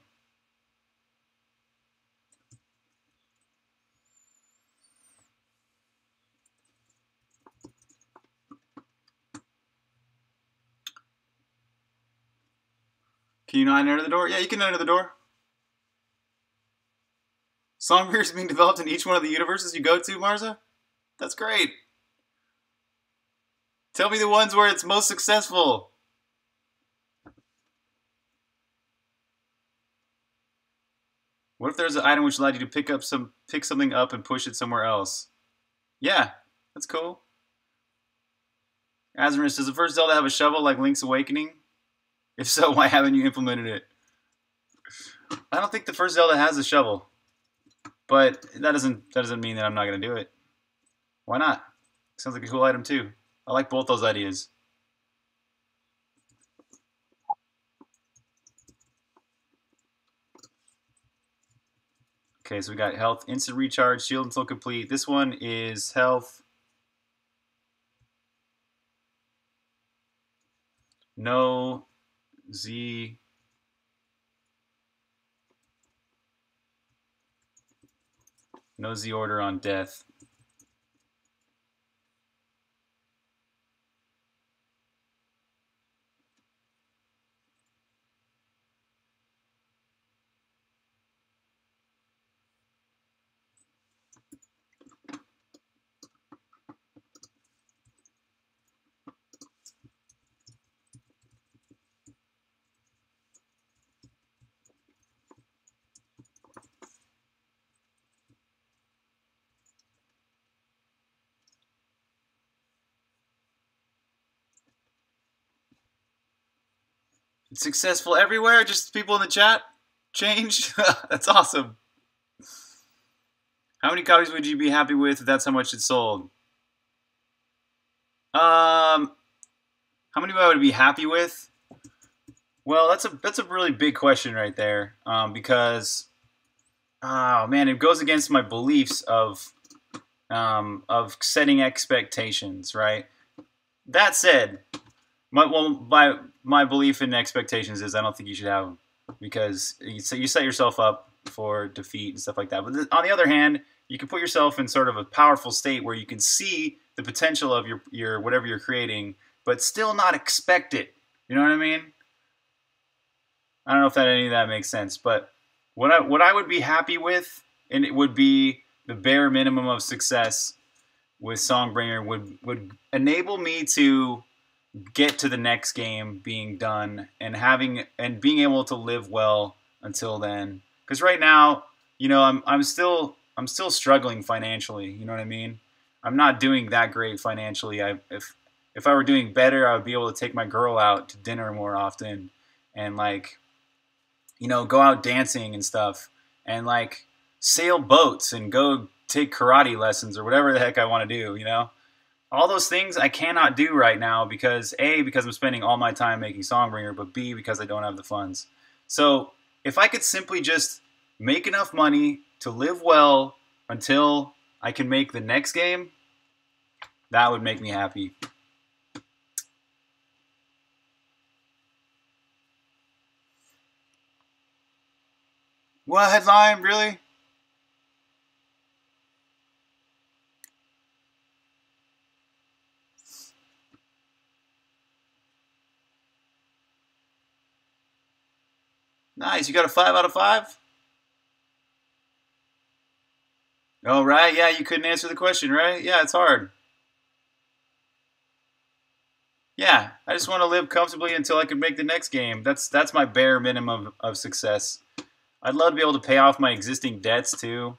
Can you not enter the door? Yeah, you can enter the door. Songbringer is being developed in each one of the universes you go to, Marza? That's great. Tell me the ones where it's most successful. What if there's an item which allowed you to pick up some pick something up and push it somewhere else? Yeah, that's cool. Azarius, does the first Zelda have a shovel like Link's Awakening? If so, why haven't you implemented it? I don't think the first Zelda has a shovel. But that doesn't that doesn't mean that I'm not gonna do it. Why not? Sounds like a cool item too. I like both those ideas. Okay, so we got health, instant recharge, shield until complete. This one is health. No Z knows the order on death. Successful everywhere, just people in the chat changed. That's awesome. How many copies would you be happy with if that's how much it sold? Um, how many I would be happy with? Well, that's a that's a really big question right there, um, because oh man, it goes against my beliefs of um, of setting expectations, right? That said, my well my My belief in expectations is I don't think you should have them, because you set yourself up for defeat and stuff like that. But on the other hand, you can put yourself in sort of a powerful state where you can see the potential of your, your whatever you're creating, but still not expect it. You know what I mean? I don't know if that any of that makes sense, but what I what I would be happy with, and it would be the bare minimum of success with Songbringer, would would enable me to get to the next game being done and having and being able to live well until then. Because right now, you know, I'm I'm still I'm still struggling financially. You know what I mean? I'm not doing that great financially. I if if I were doing better, I would be able to take my girl out to dinner more often and, like, you know, go out dancing and stuff and, like, sail boats and go take karate lessons or whatever the heck I want to do. You know. All those things I cannot do right now because A, because I'm spending all my time making Songbringer, but B, because I don't have the funds. So if I could simply just make enough money to live well until I can make the next game, that would make me happy. What headline, really? Nice, you got a five out of five? Oh, right, yeah, you couldn't answer the question, right? Yeah, it's hard. Yeah, I just want to live comfortably until I can make the next game. That's that's my bare minimum of, of success. I'd love to be able to pay off my existing debts, too,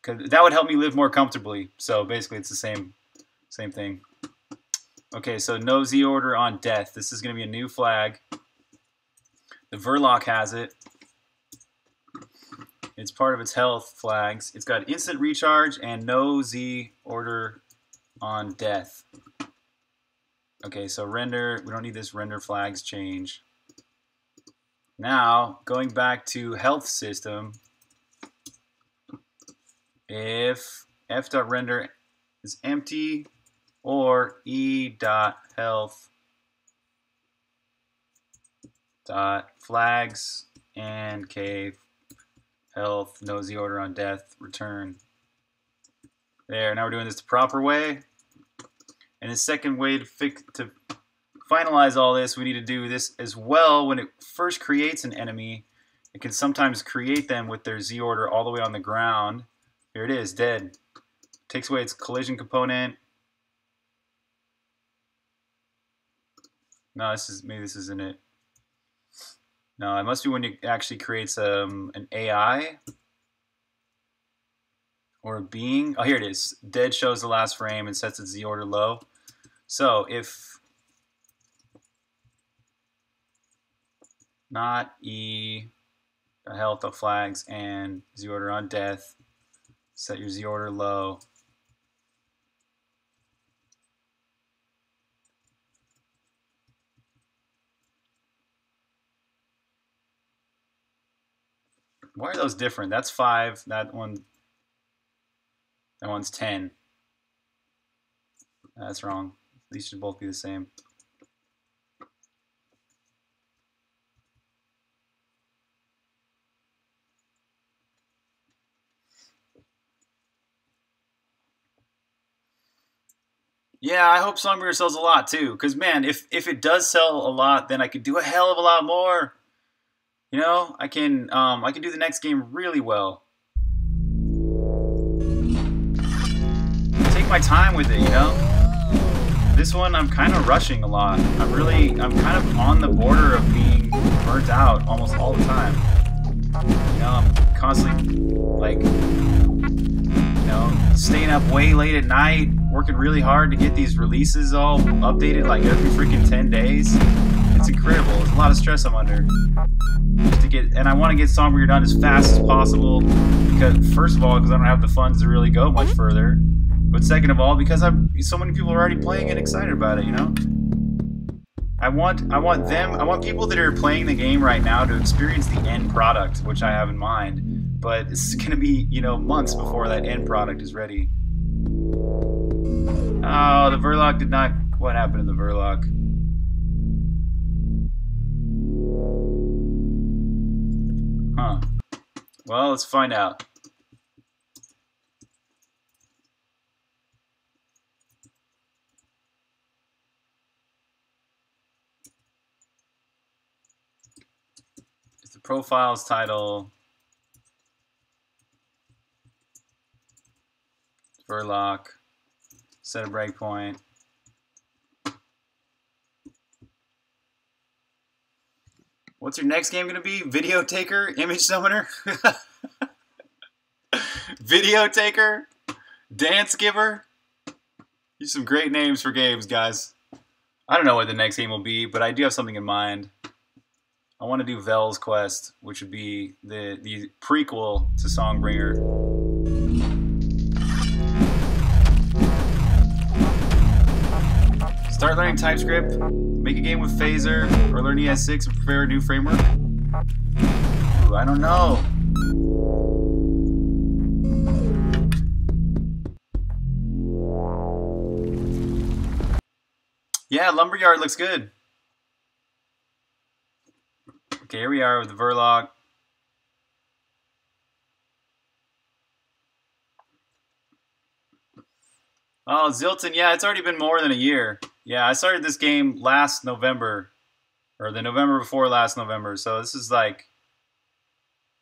because that would help me live more comfortably. So basically it's the same, same thing. Okay, so no Z order on death. This is going to be a new flag. The Verloc has it. It's part of its health flags. It's got instant recharge and no Z order on death. Okay, so render, we don't need this render flags change. Now, going back to health system, if f.render is empty or e.health dot flags and k health no z order on death return. There, now we're doing this the proper way. And the second way to fix to finalize all this, we need to do this as well. When it first creates an enemy, it can sometimes create them with their z order all the way on the ground. Here it is, dead. Takes away its collision component. No, this is maybe this isn't it. No, it must be when it actually creates um, an A I or a being. Oh, here it is. Dead shows the last frame and sets its Z order low. So if not E, the health of flags and Z order on death, set your Z order low. Why are those different? That's five. That one. That one's ten. That's wrong. These should both be the same. Yeah, I hope Songbringer sells a lot too, because man, if if it does sell a lot, then I could do a hell of a lot more. You know, I can um, I can do the next game really well. Take my time with it, you know. This one I'm kind of rushing a lot. I'm really I'm kind of on the border of being burnt out almost all the time. You know, I'm constantly like, you know, staying up way late at night, working really hard to get these releases all updated like every freaking ten days. It's incredible. There's a lot of stress I'm under. Just to get, and I want to get Songbringer done as fast as possible because, first of all, because I don't have the funds to really go much further. But second of all, because I'm, so many people are already playing and excited about it, you know? I want, I want them, I want people that are playing the game right now to experience the end product, which I have in mind. But it's going to be, you know, months before that end product is ready. Oh, the Verloc did not... What happened to the Verloc? Huh. Well, let's find out. It's the profiles title. Verloc. Set a breakpoint. What's your next game gonna be? Video Taker? Image Summoner? Video Taker? Dance Giver? These are some great names for games, guys. I don't know what the next game will be, but I do have something in mind. I want to do Vel's Quest, which would be the, the prequel to Songbringer. Start learning TypeScript, make a game with Phaser, or learn E S six and prepare a new framework? Ooh, I don't know. Yeah, Lumberyard looks good. Okay, here we are with the Verloc. Oh, Zilton, yeah, it's already been more than a year. Yeah, I started this game last November, or the November before last November, so this is like,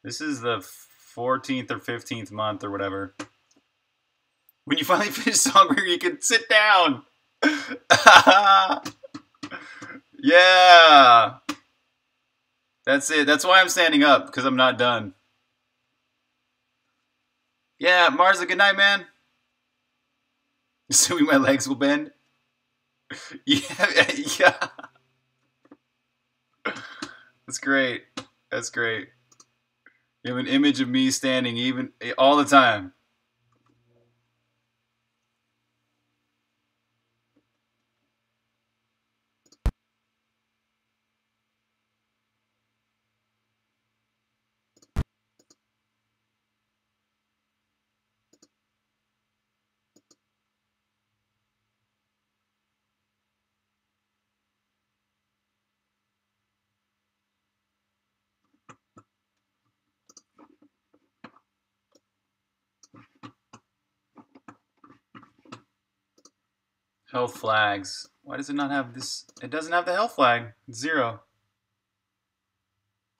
this is the fourteenth or fifteenth month or whatever. When you finally finish Songbringer, you can sit down! Yeah! That's it, that's why I'm standing up, because I'm not done. Yeah, Marza, good night, man. Assuming my legs will bend. Yeah, yeah. That's great. That's great. You have an image of me standing even all the time. Health flags. Why does it not have this? It doesn't have the health flag. It's zero.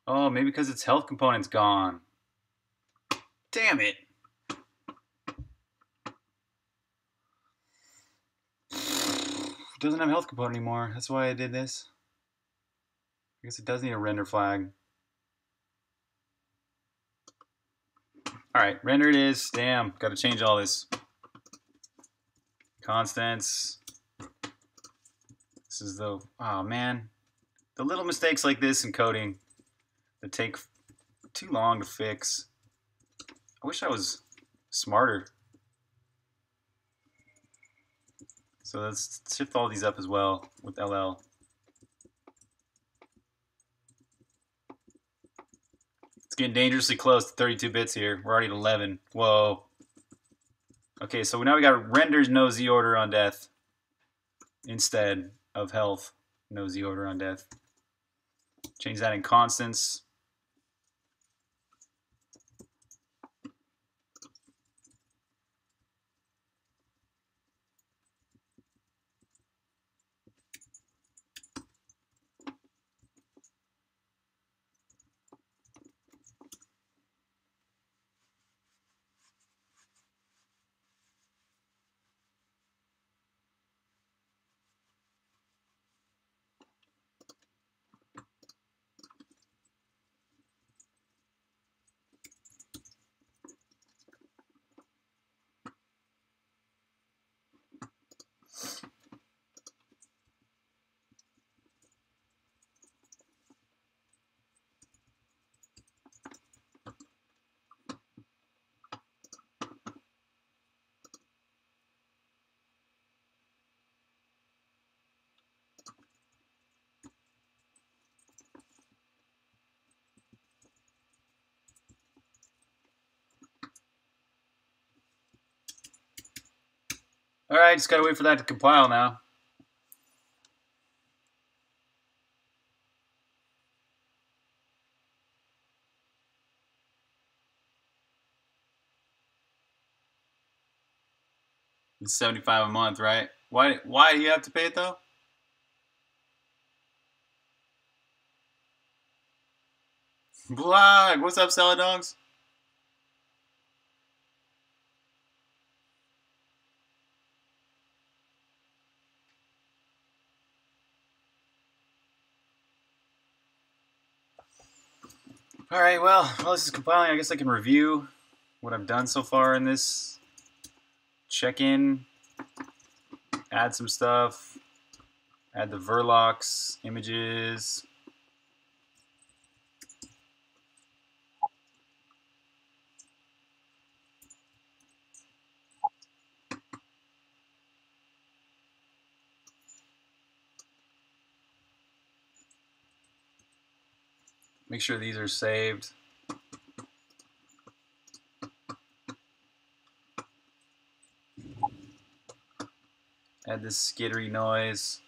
Oh, maybe because its health component's gone. Damn it. It doesn't have a health component anymore. That's why I did this. I guess it does need a render flag. Alright, render it is. Damn, gotta change all this. Constants. This is the, oh man, the little mistakes like this in coding that take too long to fix. I wish I was smarter. So let's shift all these up as well with L L. It's getting dangerously close to thirty-two bits here. We're already at eleven. Whoa. Okay, so now we got renders no Z order on death instead of health no Z order on death. Change that in constants. All right, just gotta wait for that to compile now. It's seventy-five a month, right? Why? Why do you have to pay it though? Blah! What's up, Saladongs? All right, well, while this is compiling, I guess I can review what I've done so far in this check-in, add some stuff, add the Verlox images. Make sure these are saved. Add this skittery noise.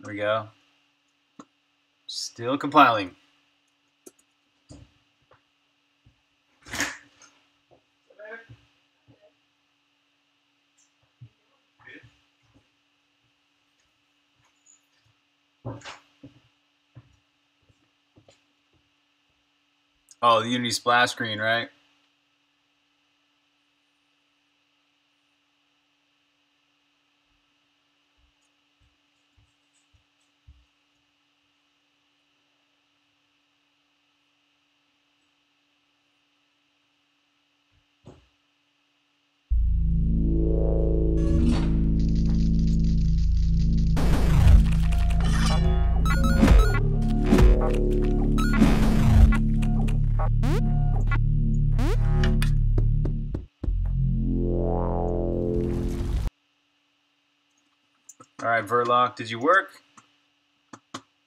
There we go. Still compiling. Oh, the Unity splash screen, right? Verloc, did you work?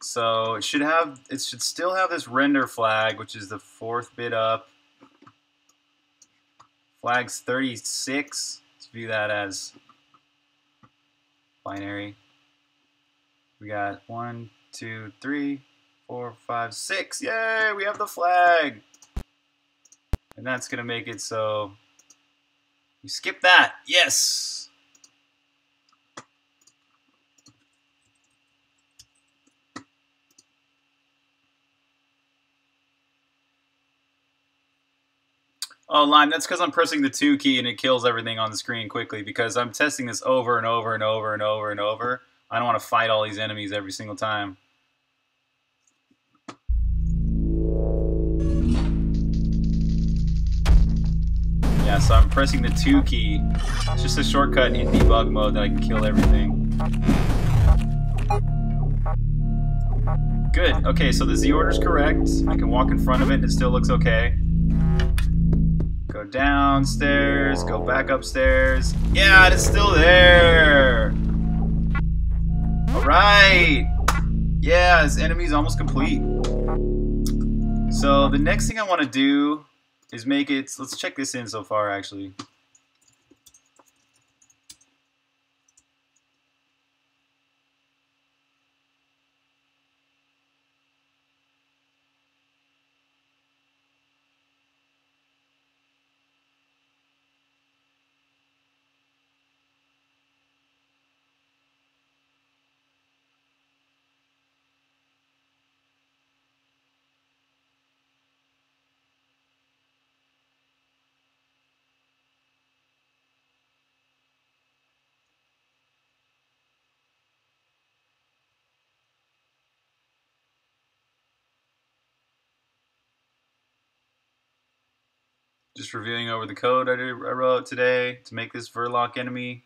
So it should have, it should still have this render flag, which is the fourth bit up. Flag's thirty-six. Let's view that as binary. We got one, two, three, four, five, six. Yay! We have the flag, and that's gonna make it so you skip that. Yes. Oh, Lime, that's because I'm pressing the two key and it kills everything on the screen quickly because I'm testing this over and over and over and over and over. I don't want to fight all these enemies every single time. Yeah, so I'm pressing the two key. It's just a shortcut in debug mode that I can kill everything. Good. Okay, so the Z order's correct. I can walk in front of it and it still looks okay. Go downstairs, go back upstairs. Yeah, it's still there. All right. Yeah, this enemy's almost complete. So the next thing I want to do is make it, let's check this in so far actually. Just reviewing over the code I, did, I wrote today to make this Verloc enemy.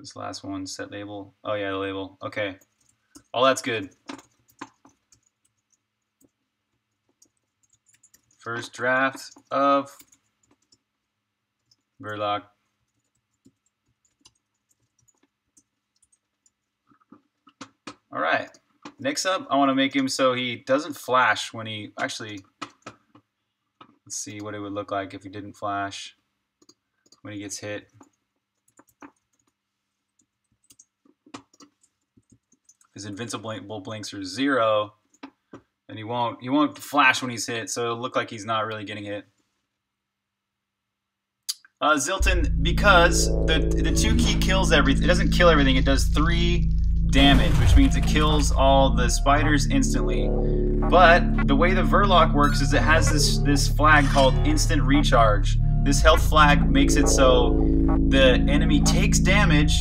This last one, set label. Oh yeah, the label. Okay. All that's good. First draft of Verloc. All right. Next up, I want to make him so he doesn't flash when he actually. Let's see what it would look like if he didn't flash when he gets hit. His invincible blinks are zero, and he won't he won't flash when he's hit, so it'll look like he's not really getting hit. Uh, Zilton, because the the two key kills everything. It doesn't kill everything. It does three damage, which means it kills all the spiders instantly. But the way the Verloc works is it has this this flag called instant recharge. This health flag makes it so the enemy takes damage,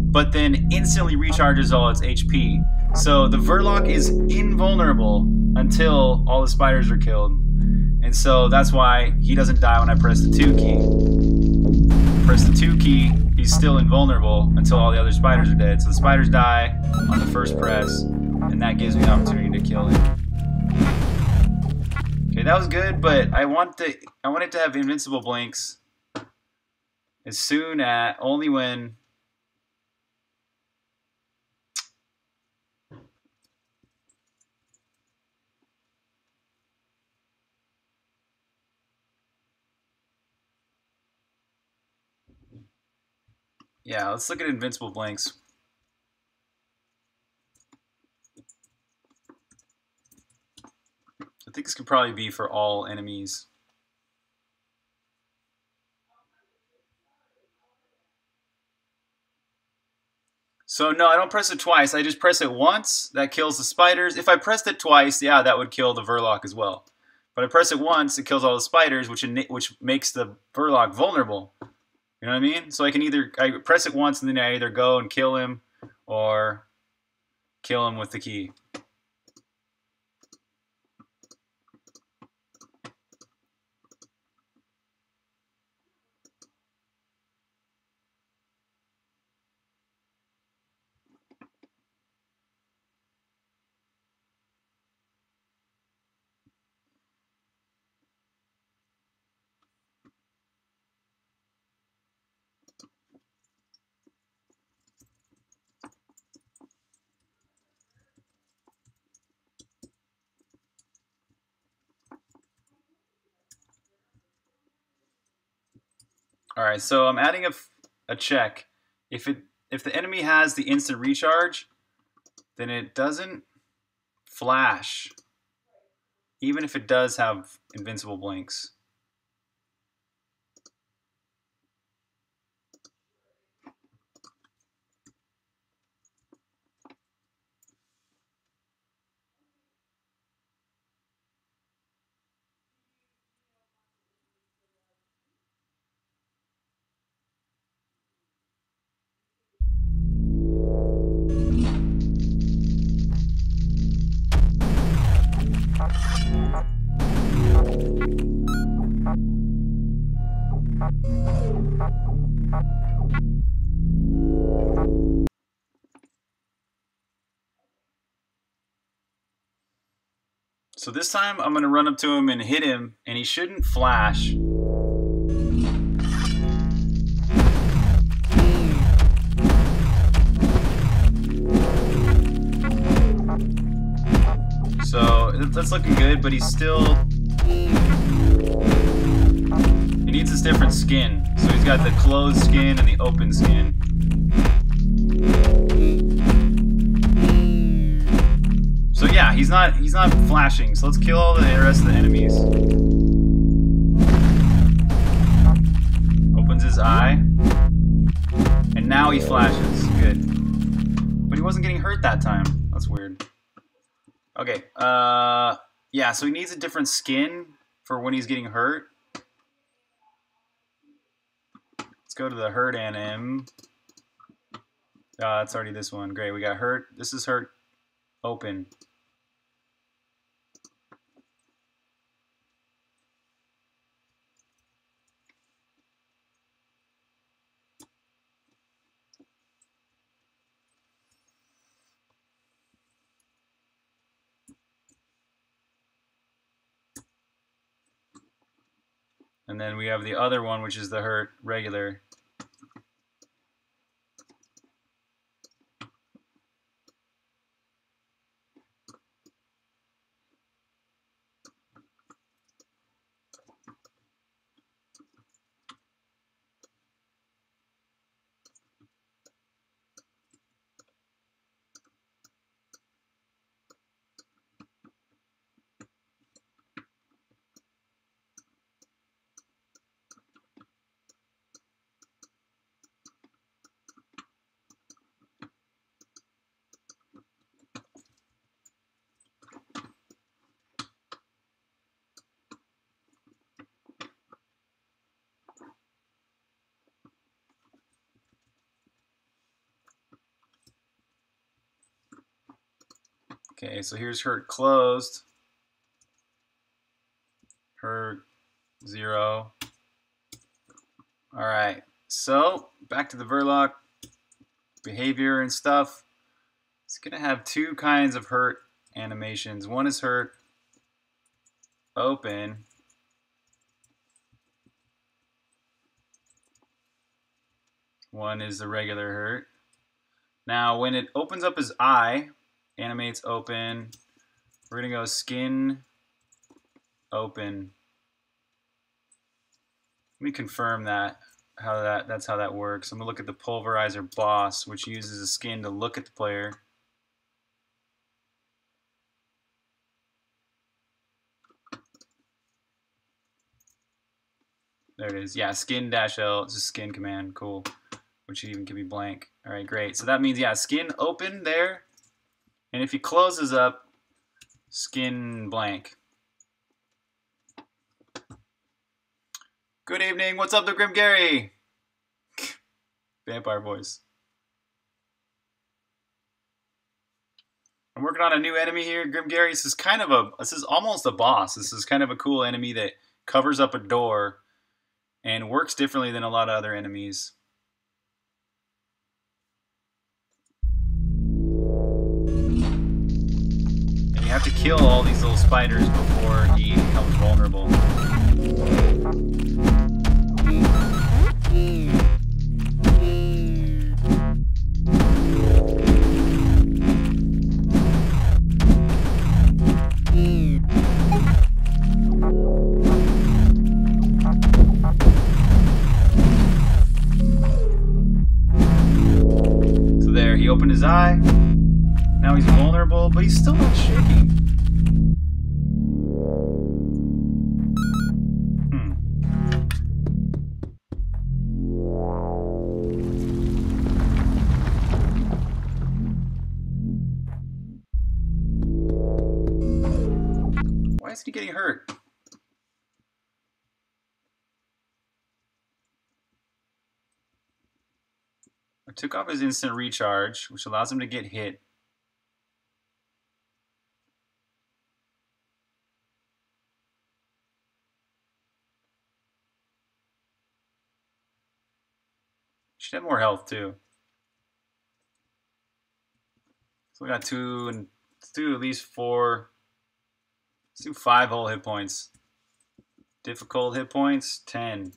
but then instantly recharges all its H P. So the Verloc is invulnerable until all the spiders are killed. And so that's why he doesn't die when I press the two key. Press the two key, he's still invulnerable until all the other spiders are dead. So the spiders die on the first press, and that gives me the opportunity to kill him. Okay, that was good, but I want the I want it to have invincible blinks as soon at only when Yeah, let's look at invincible blanks. I think this could probably be for all enemies. So no, I don't press it twice. I just press it once. That kills the spiders. If I pressed it twice, yeah, that would kill the Verloc as well. But I press it once, it kills all the spiders, which which makes the Verloc vulnerable. You know what I mean? So I can either I press it once and then I either go and kill him or kill him with the key. All right, so I'm adding a, a check. If it if the enemy has the instant recharge, then it doesn't flash, even if it does have invincible blinks. So this time I'm going to run up to him and hit him, and he shouldn't flash. So that's looking good, but he's still... He needs this different skin. So he's got the closed skin and the open skin. So yeah, he's not he's not flashing. So let's kill all the rest of the enemies. Opens his eye. And now he flashes. Good. But he wasn't getting hurt that time. That's weird. Okay. Uh yeah, so he needs a different skin for when he's getting hurt. Let's go to the hurt anim. Ah, oh, it's already this one. Great. We got hurt. This is hurt open. And then we have the other one, which is the hurt regular. Okay, so here's hurt closed, hurt zero. All right, so back to the Verloc behavior and stuff. It's gonna have two kinds of hurt animations. One is hurt open, one is the regular hurt. Now when it opens up his eye, animates open, we're gonna go skin open. Let me confirm that how that that's how that works. I'm gonna look at the pulverizer boss, which uses a skin to look at the player. There it is. Yeah, skin dash L. It's a skin command. Cool. Which even can be blank. All right, great. So that means yeah, skin open there. And if he closes up, skin blank. Good evening, what's up, the Grim Gary? Vampire voice. I'm working on a new enemy here, Grim Gary. This is kind of a, this is almost a boss. This is kind of a cool enemy that covers up a door and works differently than a lot of other enemies. You have to kill all these little spiders before he becomes vulnerable. So there, he opened his eye. Now he's vulnerable, but he's still not shaking. Hmm. Why isn't he getting hurt? I took off his instant recharge, which allows him to get hit. Should have more health too. So we got two, and let's do at least four. Let's do five whole hit points. Difficult hit points, ten.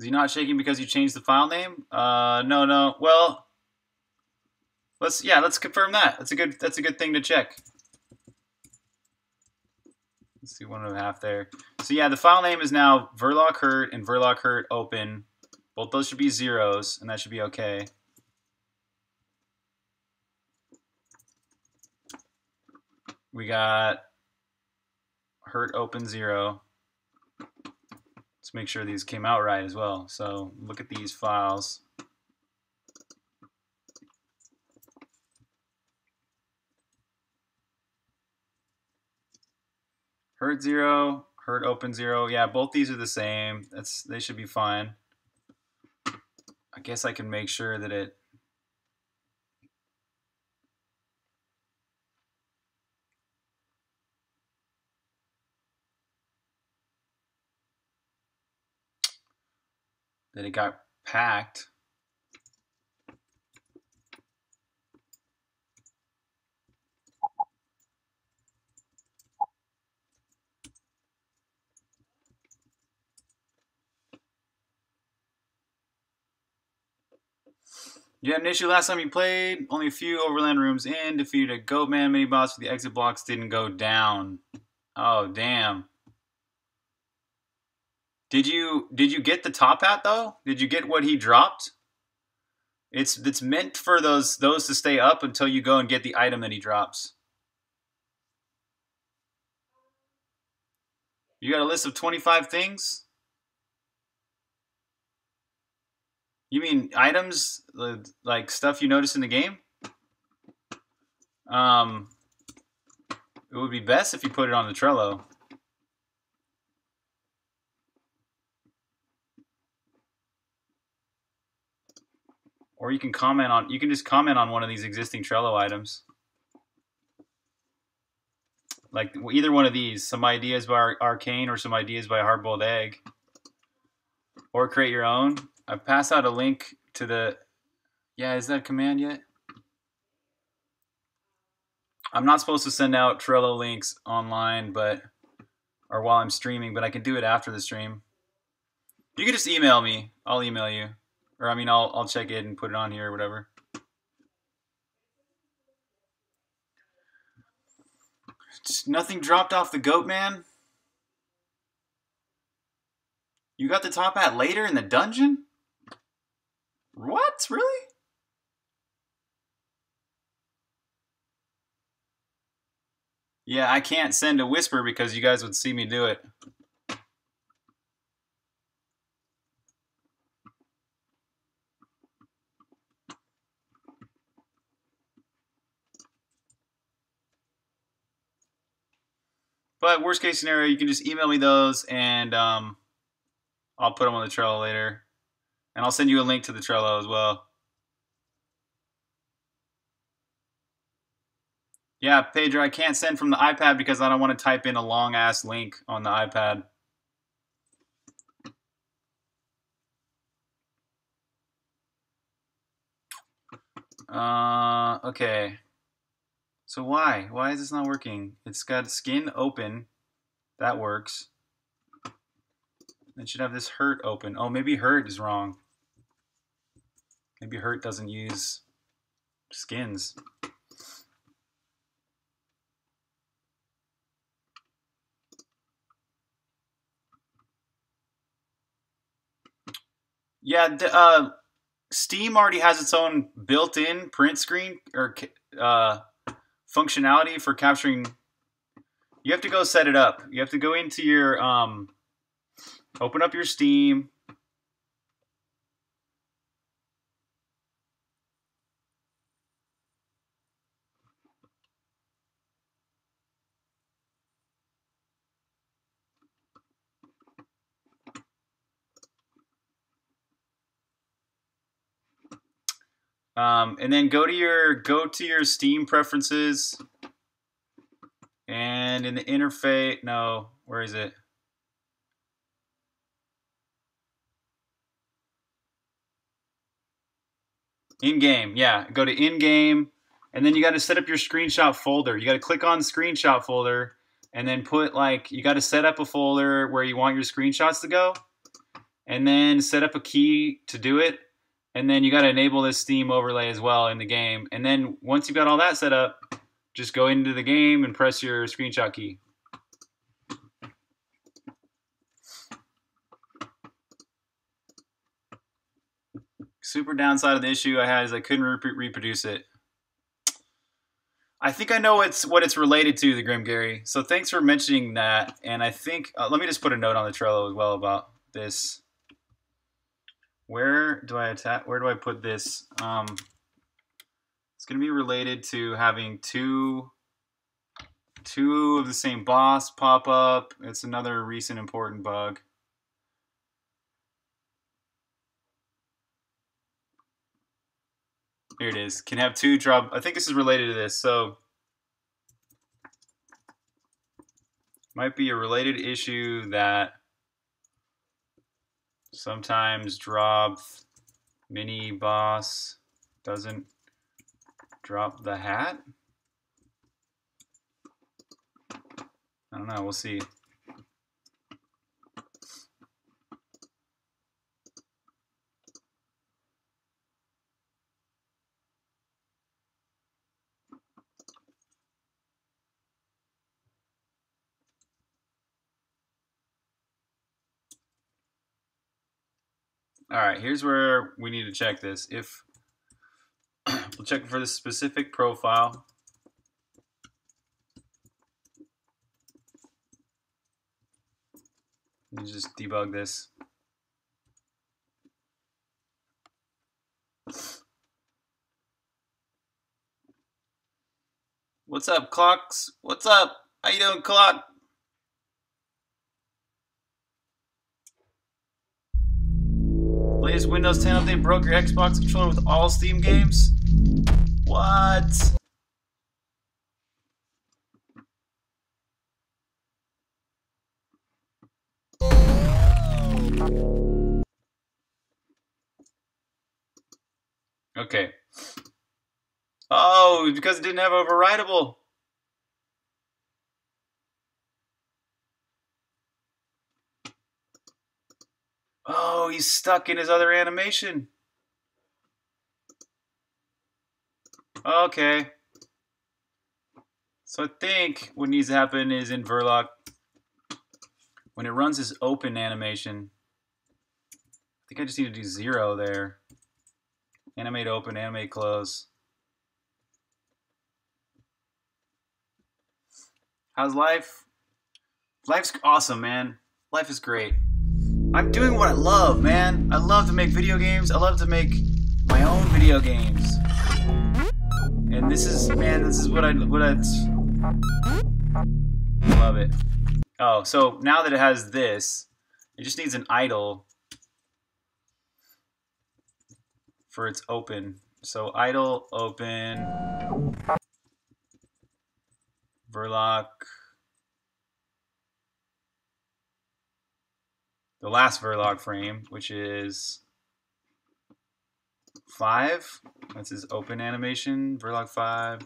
Is he not shaking because you changed the file name? Uh, no, no. Well, let's yeah, let's confirm that. That's a good. That's a good thing to check. Let's do one and a half there. So yeah, the file name is now Verloc Hurt and Verloc Hurt Open. Both those should be zeros, and that should be okay. We got Hurt Open zero. Let's make sure these came out right as well. So look at these files. Hurt zero, hurt open zero. Yeah, both these are the same. That's they should be fine. I guess I can make sure that it Then it got packed. You had an issue last time you played, only a few overland rooms in, defeated a goat man mini boss, but the exit blocks didn't go down. Oh damn. Did you did you get the top hat though? Did you get what he dropped? It's it's meant for those those to stay up until you go and get the item that he drops. You got a list of twenty-five things? You mean items, like stuff you notice in the game? Um, it would be best if you put it on the Trello. Or you can comment on, you can just comment on one of these existing Trello items. Like either one of these, some ideas by Ar Arcane or some ideas by Hard-Boiled Egg. Or create your own. I pass out a link to the, yeah, is that a command yet? I'm not supposed to send out Trello links online, but, or while I'm streaming, but I can do it after the stream. You can just email me. I'll email you. Or I mean, I'll, I'll check it and put it on here or whatever. Just nothing dropped off the goat, man. You got the top hat later in the dungeon? What? Really? Yeah, I can't send a whisper because you guys would see me do it. But worst case scenario, you can just email me those and um, I'll put them on the Trello later. And I'll send you a link to the Trello as well. Yeah, Pedro, I can't send from the iPad because I don't want to type in a long-ass link on the iPad. Uh, okay. So why? Why is this not working? It's got skin open. That works. It should have this hurt open. Oh, maybe hurt is wrong. Maybe hurt doesn't use skins. Yeah, the, uh, Steam already has its own built-in print screen or uh, functionality for capturing. You have to go set it up. You have to go into your... Um, Open up your Steam. Um, and then go to your go to your Steam preferences. And in the interface, no, where is it? In-game, yeah. Go to in-game, and then you got to set up your screenshot folder. You got to click on screenshot folder, and then put like, you got to set up a folder where you want your screenshots to go, and then set up a key to do it, and then you got to enable this Steam overlay as well in the game. And then once you've got all that set up, just go into the game and press your screenshot key. Super downside of the issue I had is I couldn't re reproduce it. I think I know it's what it's related to, the Grim Gary. So thanks for mentioning that. And I think uh, let me just put a note on the Trello as well about this. Where do I attach? Where do I put this? Um, it's going to be related to having two, two of the same boss pop up. It's another recent important bug. Here it is. Can have two drop. I think this is related to this. So might be a related issue that sometimes drop mini boss doesn't drop the hat. I don't know, we'll see. All right, here's where we need to check this. If we'll check for the specific profile. Let me just debug this. What's up, Clocks? What's up? How you doing, Clock? Latest Windows ten update broke your Xbox controller with all Steam games? What? Okay. Oh, because it didn't have overrideable. Oh, he's stuck in his other animation. Okay. So I think what needs to happen is in Verloc, when it runs this open animation, I think I just need to do zero there. Animate open, animate close. How's life? Life's awesome, man. Life is great. I'm doing what I love, man. I love to make video games. I love to make my own video games. And this is, man, this is what I, what I love it. Oh, so now that it has this, it just needs an idle for its open. So idle, open, Verloc. The last Verloc frame, which is five. That's his open animation, Verloc five.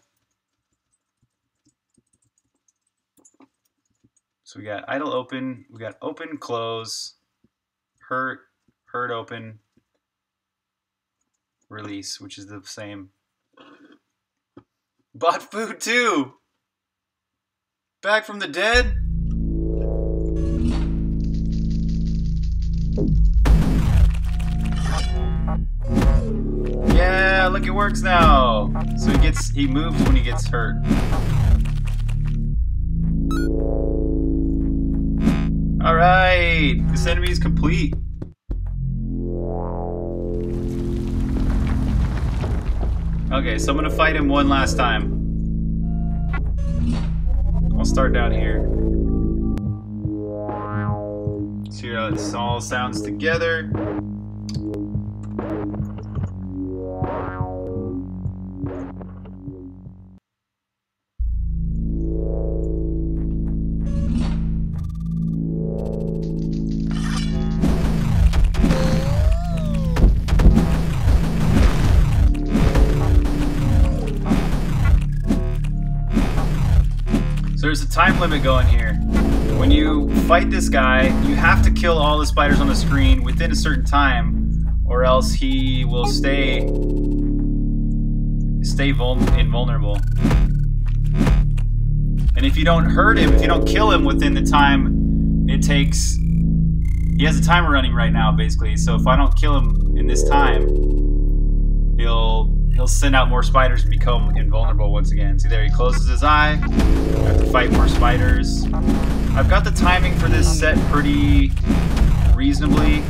So we got idle open, we got open close, hurt, hurt open, release, which is the same. Bought food too! Back from the dead? Yeah, look, it works now. So he gets, he moves when he gets hurt. All right, this enemy is complete. Okay, so I'm gonna fight him one last time. I'll start down here. See how it all sounds together. There's a time limit going here. When you fight this guy, you have to kill all the spiders on the screen within a certain time, or else he will stay stay vulner- invulnerable. And if you don't hurt him, if you don't kill him within the time it takes, he has a timer running right now, basically. So if I don't kill him in this time, he'll He'll send out more spiders and become invulnerable once again. See there, he closes his eye. I have to fight more spiders. I've got the timing for this set pretty reasonably.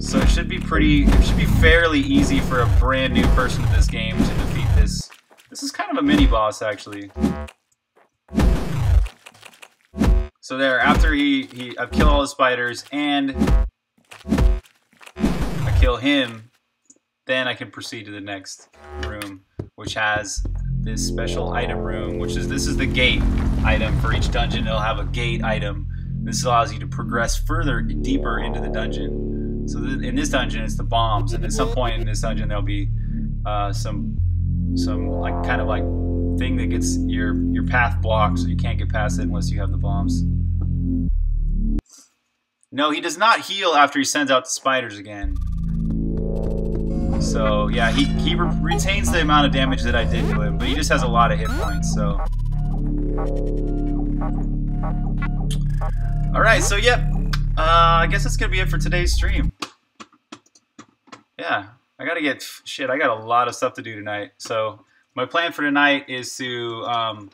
So it should be pretty, it should be fairly easy for a brand new person to this game to defeat this. This is kind of a mini boss actually. So there, after he, he I've killed all the spiders and I kill him, then I can proceed to the next room, which has this special item room, which is, this is the gate item for each dungeon. It'll have a gate item This allows you to progress further, deeper into the dungeon. So th in this dungeon, it's the bombs, and at some point in this dungeon, there'll be uh, some some like kind of like thing that gets your your path blocked, so you can't get past it unless you have the bombs. No, he does not heal after he sends out the spiders again. So yeah, he he re retains the amount of damage that I did to him, but he just has a lot of hit points. So. Alright, so yep, uh, I guess that's going to be it for today's stream. Yeah, I got to get, shit, I got a lot of stuff to do tonight. So my plan for tonight is to, um,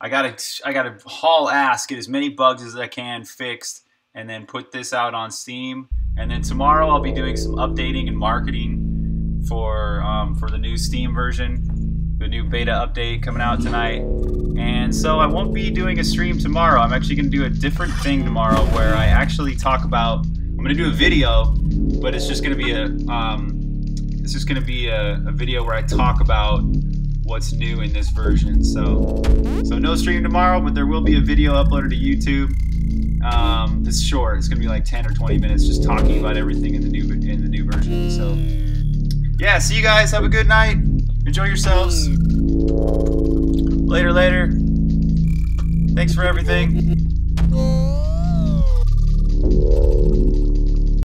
I got to I gotta haul ass, get as many bugs as I can fixed, and then put this out on Steam. And then tomorrow I'll be doing some updating and marketing for, um, for the new Steam version, the new beta update coming out tonight. And so I won't be doing a stream tomorrow. I'm actually going to do a different thing tomorrow where I actually talk about, I'm going to do a video, but it's just going to be a, um, it's just going to be a, a video where I talk about what's new in this version. So, so no stream tomorrow, but there will be a video uploaded to YouTube. Um, it's short. It's going to be like ten or twenty minutes just talking about everything in the new, in the new version. So yeah, see you guys. Have a good night. Enjoy yourselves. Later, later. Thanks for everything.